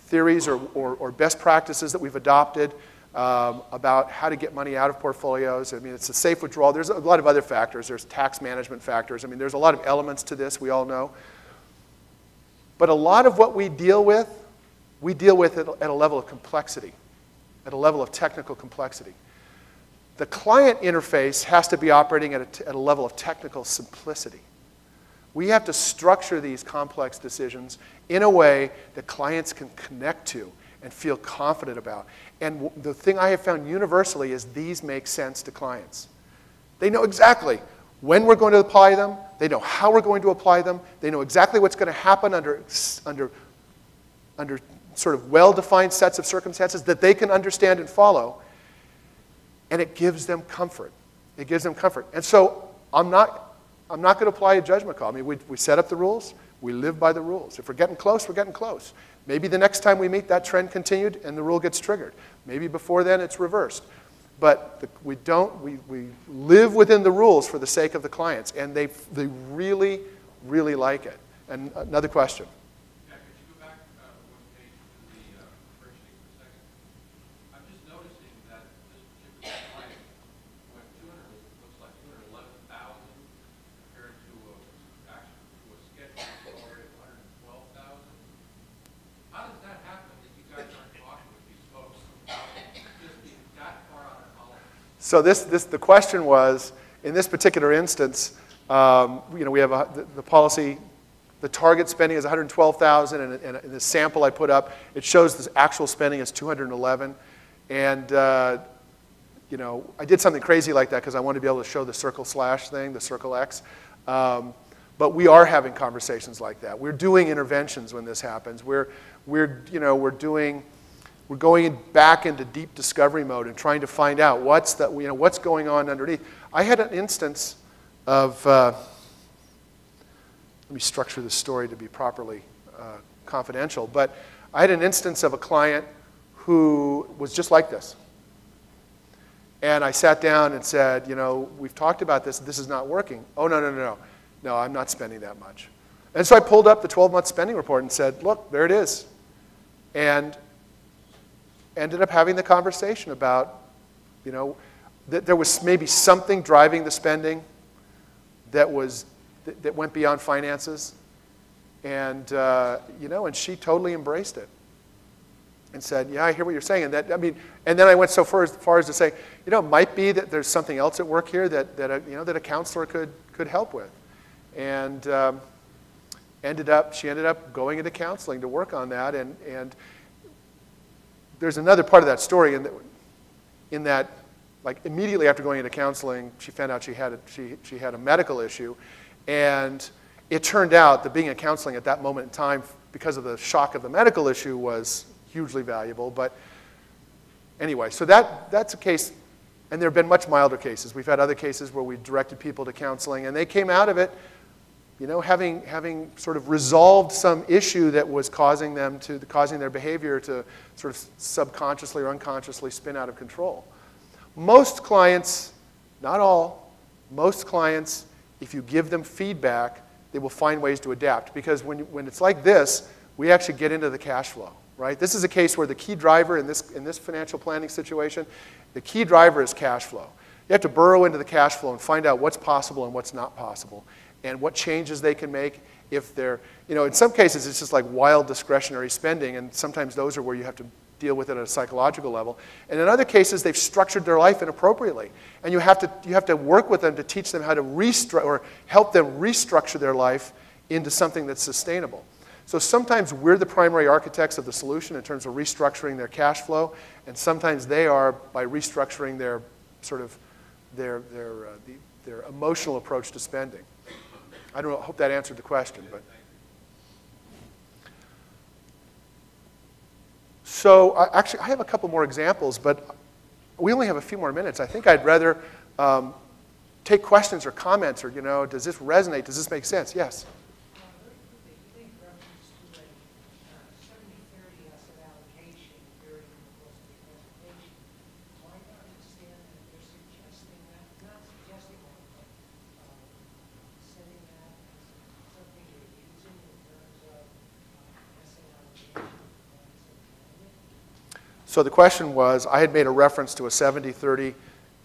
theories or best practices that we've adopted about how to get money out of portfolios. I mean, it's a safe withdrawal. There's a lot of other factors. There's tax management factors. I mean, there's a lot of elements to this, we all know. But a lot of what we deal with at a level of complexity, at a level of technical complexity. The client interface has to be operating at a level of technical simplicity. We have to structure these complex decisions in a way that clients can connect to and feel confident about. And the thing I have found universally is these make sense to clients. They know exactly when we're going to apply them. They know how we're going to apply them. They know exactly what's going to happen under sort of well-defined sets of circumstances that they can understand and follow, and it gives them comfort. It gives them comfort. And so I'm not going to apply a judgment call. I mean, we set up the rules. We live by the rules. If we're getting close, we're getting close. Maybe the next time we meet, that trend continued, and the rule gets triggered. Maybe before then, it's reversed. But we live within the rules for the sake of the clients, and they really really like it. And another question. Yeah, could you go back one page to the spreadsheet for a second? I'm just noticing that this particular slide, what 200 looks like 211,000 compared to a schedule that's already 112,000. How does that happen that you guys aren't talking with these folks about just being that far out of college? So the question was, in this particular instance, we have the policy. The target spending is 112,000, and in the sample I put up, it shows the actual spending is 211. And I did something crazy like that because I wanted to be able to show the circle slash thing, the circle X. But we are having conversations like that. We're doing interventions when this happens. We're going back into deep discovery mode and trying to find out what's going on underneath. I had an instance of. Let me structure this story to be properly confidential. But I had an instance of a client who was just like this. And I sat down and said, we've talked about this. This is not working. Oh, no. No, I'm not spending that much. And so I pulled up the 12-month spending report and said, look, there it is. And ended up having the conversation about, there was maybe something driving the spending that went beyond finances, and and she totally embraced it, and said, "Yeah, I hear what you're saying." And that, and then I went so far as to say, it might be that there's something else at work here that a counselor could help with, and she ended up going into counseling to work on that, and there's another part of that story in that like immediately after going into counseling, she found out she had a medical issue. And it turned out that being in counseling at that moment in time, because of the shock of the medical issue, was hugely valuable. But anyway, so that's a case. And there have been much milder cases. We've had other cases where we directed people to counseling, and they came out of it having sort of resolved some issue that was causing their behavior to sort of subconsciously or unconsciously spin out of control. Most clients, not all, most clients, if you give them feedback, they will find ways to adapt. Because when it's like this, we actually get into the cash flow, right? This is a case where the key driver in this financial planning situation, the key driver is cash flow. You have to burrow into the cash flow and find out what's possible and what's not possible, and what changes they can make if they're, in some cases it's just like wild discretionary spending, and sometimes those are where you have to deal with it at a psychological level. And in other cases, they've structured their life inappropriately. And you have to work with them to teach them how to help them restructure their life into something that's sustainable. So sometimes we're the primary architects of the solution in terms of restructuring their cash flow, and sometimes they are by restructuring their sort of their emotional approach to spending. I don't know, I hope that answered the question, but. So actually, I have a couple more examples, but we only have a few more minutes. I think I'd rather take questions or comments or, does this resonate? Does this make sense? Yes? Very quickly, you made reference to a 70-30 asset allocation during the course of the presentation. Why not understand that you're suggesting that, not suggesting that, but setting that as something you're using in terms of asset allocation? So the question was, I had made a reference to a 70-30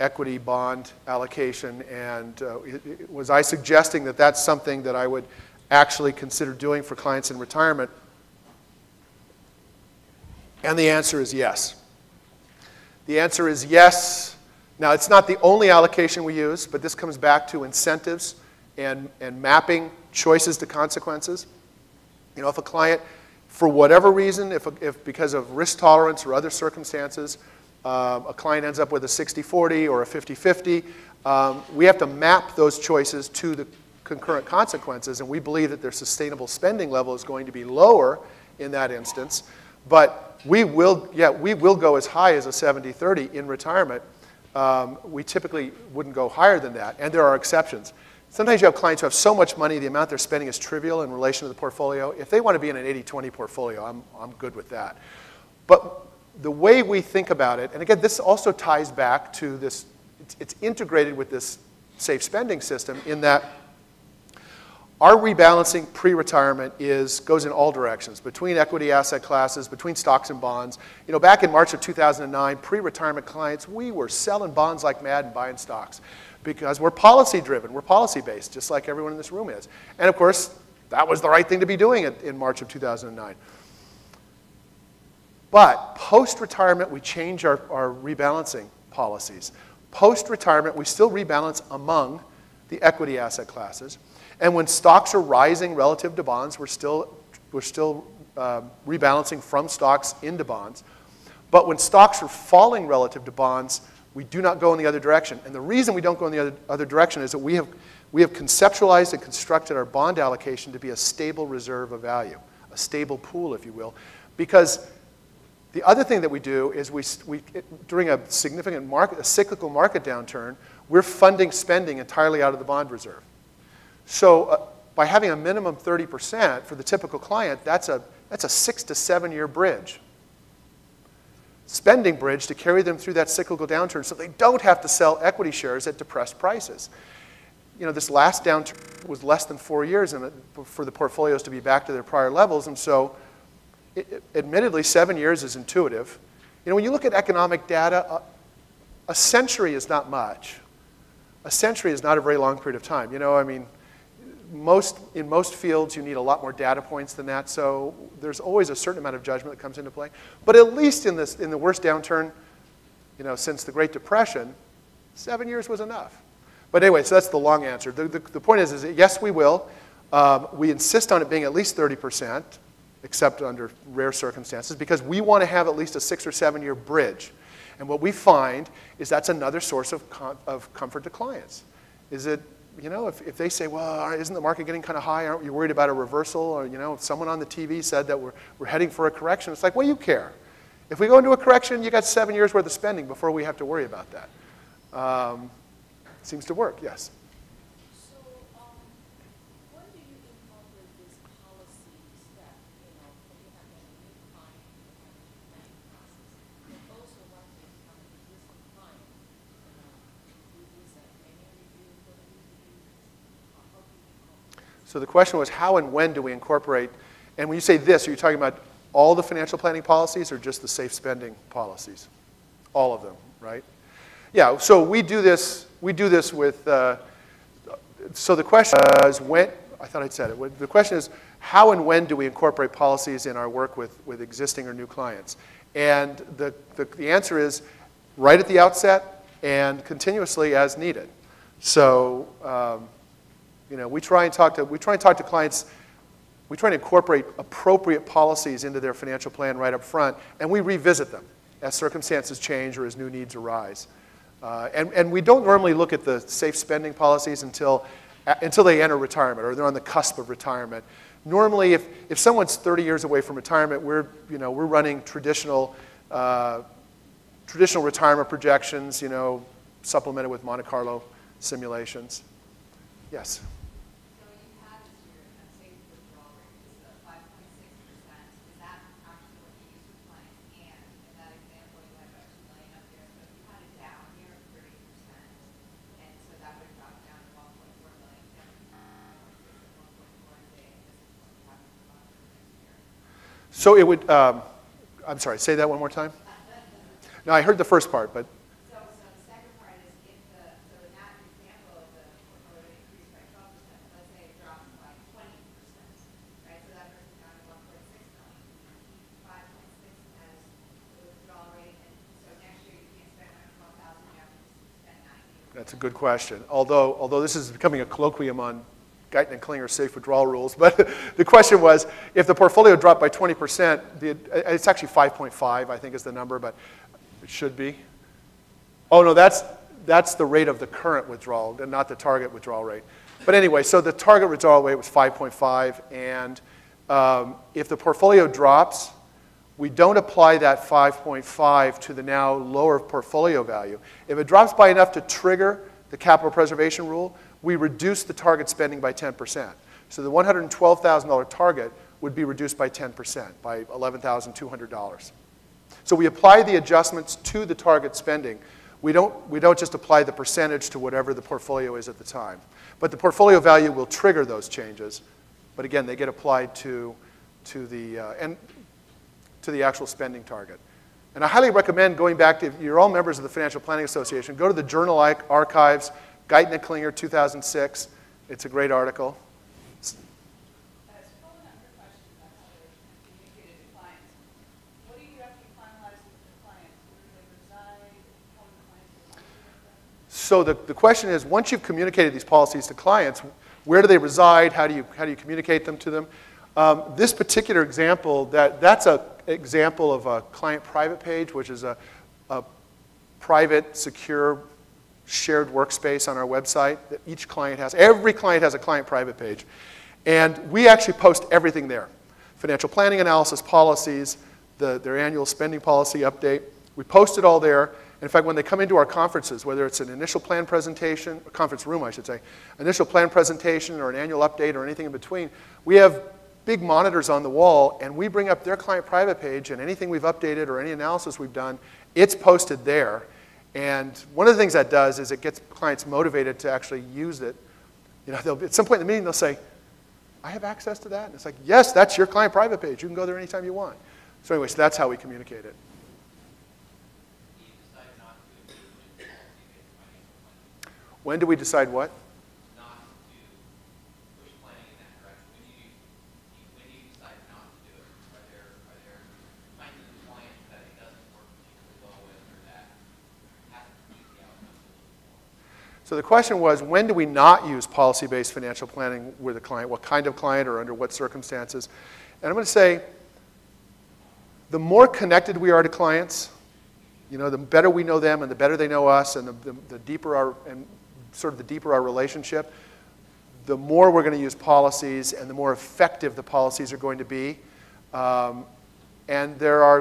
equity bond allocation, and was I suggesting that that's something that I would actually consider doing for clients in retirement? And the answer is yes. The answer is yes. Now, it's not the only allocation we use, but this comes back to incentives and mapping choices to consequences. If a client, for whatever reason, if because of risk tolerance or other circumstances, a client ends up with a 60-40 or a 50-50, we have to map those choices to the concurrent consequences, and we believe that their sustainable spending level is going to be lower in that instance. But we will go as high as a 70-30 in retirement. We typically wouldn't go higher than that, and there are exceptions. Sometimes you have clients who have so much money, the amount they're spending is trivial in relation to the portfolio. If they want to be in an 80-20 portfolio, I'm good with that. But the way we think about it, and again, this also ties back to this, it's integrated with this safe spending system in that Our rebalancing pre-retirement goes in all directions, between equity asset classes, between stocks and bonds. You know, back in March of 2009, pre-retirement clients, we were selling bonds like mad and buying stocks because we're policy-driven, we're policy-based, just like everyone in this room is. And of course, that was the right thing to be doing in March of 2009. But post-retirement, we change our rebalancing policies. Post-retirement, we still rebalance among the equity asset classes. And when stocks are rising relative to bonds, we're still rebalancing from stocks into bonds. But when stocks are falling relative to bonds, we do not go in the other direction. And the reason we don't go in the other direction is that we have conceptualized and constructed our bond allocation to be a stable reserve of value, a stable pool, if you will. Because the other thing that we do is during a significant market, a cyclical market downturn, we're funding spending entirely out of the bond reserve. So by having a minimum 30% for the typical client, that's a 6 to 7 year bridge. Spending bridge to carry them through that cyclical downturn so they don't have to sell equity shares at depressed prices. You know, this last downturn was less than 4 years for the portfolios to be back to their prior levels, and so admittedly 7 years is intuitive. You know, when you look at economic data, a century is not much. A century is not a very long period of time. You know, I mean, in most fields, you need a lot more data points than that, so there's always a certain amount of judgment that comes into play. But at least in the worst downturn, you know, since the Great Depression, 7 years was enough. But anyway, so that's the long answer. The point is that yes, we will. We insist on it being at least 30%, except under rare circumstances, because we want to have at least a 6 or 7 year bridge. And what we find is that's another source of comfort to clients. Is it, you know, if they say, well, isn't the market getting kind of high? Aren't you worried about a reversal? Or, you know, if someone on the TV said that we're heading for a correction, it's like, well, you care. If we go into a correction, you got 7 years worth of spending before we have to worry about that. Seems to work, yes. So when do you incorporate this policy step, you know, when you have that new client, you have those who want to become an existing client, reviews that So the question was, how and when do we incorporate? And when you say this, are you talking about all the financial planning policies or just the safe spending policies? All of them, right? Yeah, so we do this with, so the question is when, I thought I'd said it. The question is, how and when do we incorporate policies in our work with existing or new clients? And the answer is right at the outset and continuously as needed. So, you know, we try and talk to clients. We try and incorporate appropriate policies into their financial plan right up front, and we revisit them as circumstances change or as new needs arise. And we don't normally look at the safe spending policies until they enter retirement or they're on the cusp of retirement. Normally, if someone's 30 years away from retirement, we're running traditional retirement projections, you know, supplemented with Monte Carlo simulations. Yes. So it would, I'm sorry, say that one more time. No, I heard the first part, but. So the second part is so in that example, the portfolio increased by 12%, let's say it drops by 20%, right? So that person got to 1.6 million, 5.6 as the withdrawal rate, and so next year you can't spend like 12,000, you have to spend 90. That's a good question. Although this is becoming a colloquium on Guyton and Klinger safe withdrawal rules, but the question was, if the portfolio dropped by 20%, it's actually 5.5, I think is the number, but it should be. Oh no, that's the rate of the current withdrawal, not the target withdrawal rate. But anyway, so the target withdrawal rate was 5.5, and if the portfolio drops, we don't apply that 5.5 to the now lower portfolio value. If it drops by enough to trigger the capital preservation rule, we reduce the target spending by 10%. So the $112,000 target would be reduced by 10%, by $11,200. So we apply the adjustments to the target spending, We don't just apply the percentage to whatever the portfolio is at the time. But the portfolio value will trigger those changes. But again, they get applied to the actual spending target. And I highly recommend going back to, if you're all members of the Financial Planning Association, go to the journal archives, Guyton and Klinger, 2006. It's a great article. So the question is, once you've communicated these policies to clients, where do they reside? How do you communicate them to them? This particular example, that's an example of a client private page, which is a private, secure, shared workspace on our website that each client has. Every client has a client private page. And we actually post everything there. Financial planning analysis policies, their annual spending policy update. We post it all there. In fact, when they come into our conferences, whether it's an initial plan presentation, or conference room, I should say, initial plan presentation or an annual update or anything in between, we have big monitors on the wall, and we bring up their client private page, and anything we've updated or any analysis we've done, it's posted there. And one of the things that does is it gets clients motivated to actually use it. You know, at some point in the meeting, they'll say, I have access to that? And it's like, yes, that's your client private page. You can go there anytime you want. So anyway, so that's how we communicate it. When do we decide what? Not to push planning in that direction. When do you decide not to do it? Are there kinds of clients that it doesn't work particularly well with, or that hasn't produced the outcomes that you want? So the question was, when do we not use policy-based financial planning with a client? What kind of client or under what circumstances? And I'm going to say, the more connected we are to clients, you know, the better we know them and the better they know us, and the deeper our relationship, the more we're going to use policies and the more effective the policies are going to be. And there's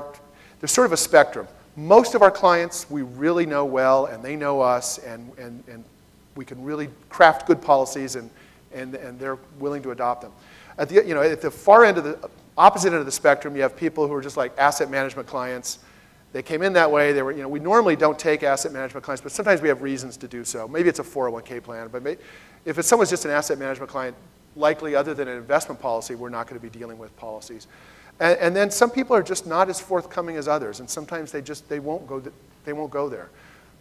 sort of a spectrum. Most of our clients we really know well, and they know us, and we can really craft good policies, and they're willing to adopt them. At the, you know, at the far end of the opposite end of the spectrum, you have people who are just like asset management clients. They came in that way. They were, you know, we normally don't take asset management clients, but sometimes we have reasons to do so. Maybe it's a 401k plan, but if it's someone's just an asset management client, likely other than an investment policy, we're not going to be dealing with policies. And then some people are just not as forthcoming as others, and sometimes they won't go there.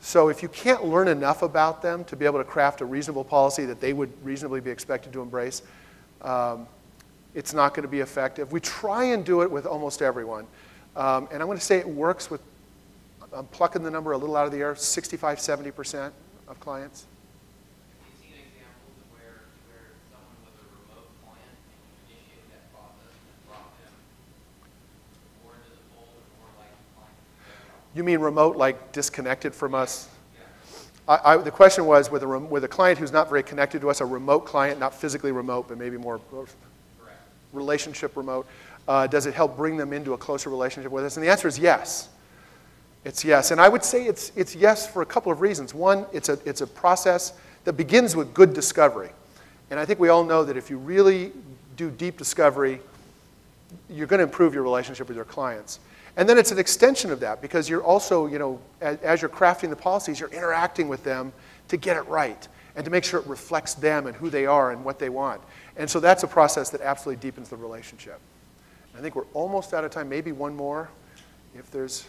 So if you can't learn enough about them to be able to craft a reasonable policy that they would reasonably be expected to embrace, it's not going to be effective. We try and do it with almost everyone. And I'm going to say it works with, I'm plucking the number a little out of the air, 65, 70% of clients. Have you seen examples of where someone with a remote client initiated that process and brought them more into the fold or more like the client? You mean remote, like disconnected from us? Yeah. The question was with a client who's not very connected to us, a remote client, not physically remote, but maybe more relationship remote. Does it help bring them into a closer relationship with us? And the answer is yes. It's yes. And I would say it's yes for a couple of reasons. One, it's a process that begins with good discovery. And I think we all know that if you really do deep discovery, you're going to improve your relationship with your clients. And then it's an extension of that, because you're also, you know, as you're crafting the policies, you're interacting with them to get it right and to make sure it reflects them and who they are and what they want. And so that's a process that absolutely deepens the relationship. I think we're almost out of time. Maybe one more, if there's.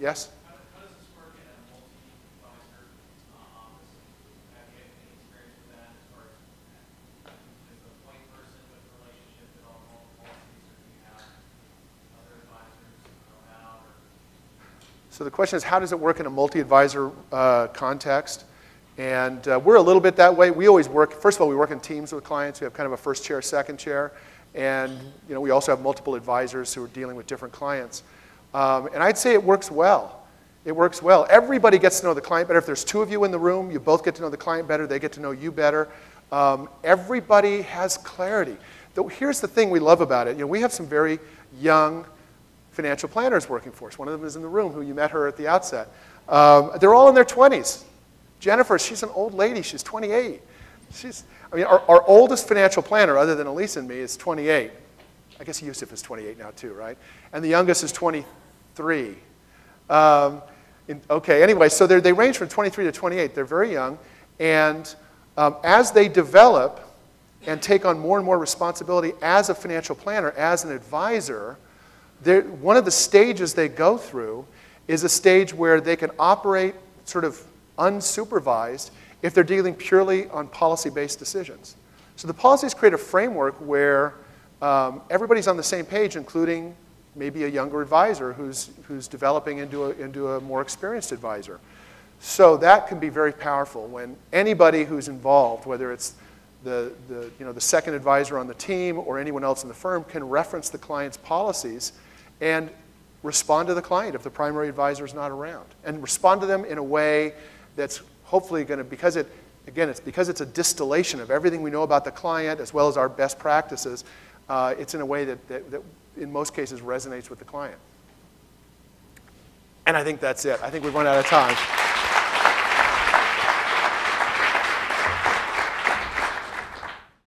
Yes? How does this work in a multi-advisor office? Have you had any experience with that as far as the point person with the relationship at all policies, or do you have other advisors go out? So the question is, how does it work in a multi-advisor context? And we're a little bit that way. We always work, first of all, we work in teams with clients. We have kind of a first chair, second chair. And you know, we also have multiple advisors who are dealing with different clients. And I'd say it works well. It works well. Everybody gets to know the client better. If there's two of you in the room, you both get to know the client better. They get to know you better. Everybody has clarity. Though here's the thing we love about it. You know, we have some very young financial planners working for us. One of them is in the room, who you met her at the outset. They're all in their 20s. Jennifer, she's an old lady. She's 28. I mean, our oldest financial planner, other than Elisa and me, is 28. I guess Yusuf is 28 now too, right? And the youngest is 23. Okay, anyway, so they range from 23 to 28. They're very young. And as they develop and take on more and more responsibility as a financial planner, as an advisor, one of the stages they go through is a stage where they can operate sort of unsupervised if they're dealing purely on policy-based decisions. So the policies create a framework where everybody's on the same page, including maybe a younger advisor who's developing into a more experienced advisor. So that can be very powerful when anybody who's involved, whether it's the second advisor on the team or anyone else in the firm, can reference the client's policies and respond to the client if the primary advisor is not around, and respond to them in a way that's hopefully going to, because it's a distillation of everything we know about the client as well as our best practices, it's in a way that in most cases resonates with the client. And I think that's it. I think we've run out of time.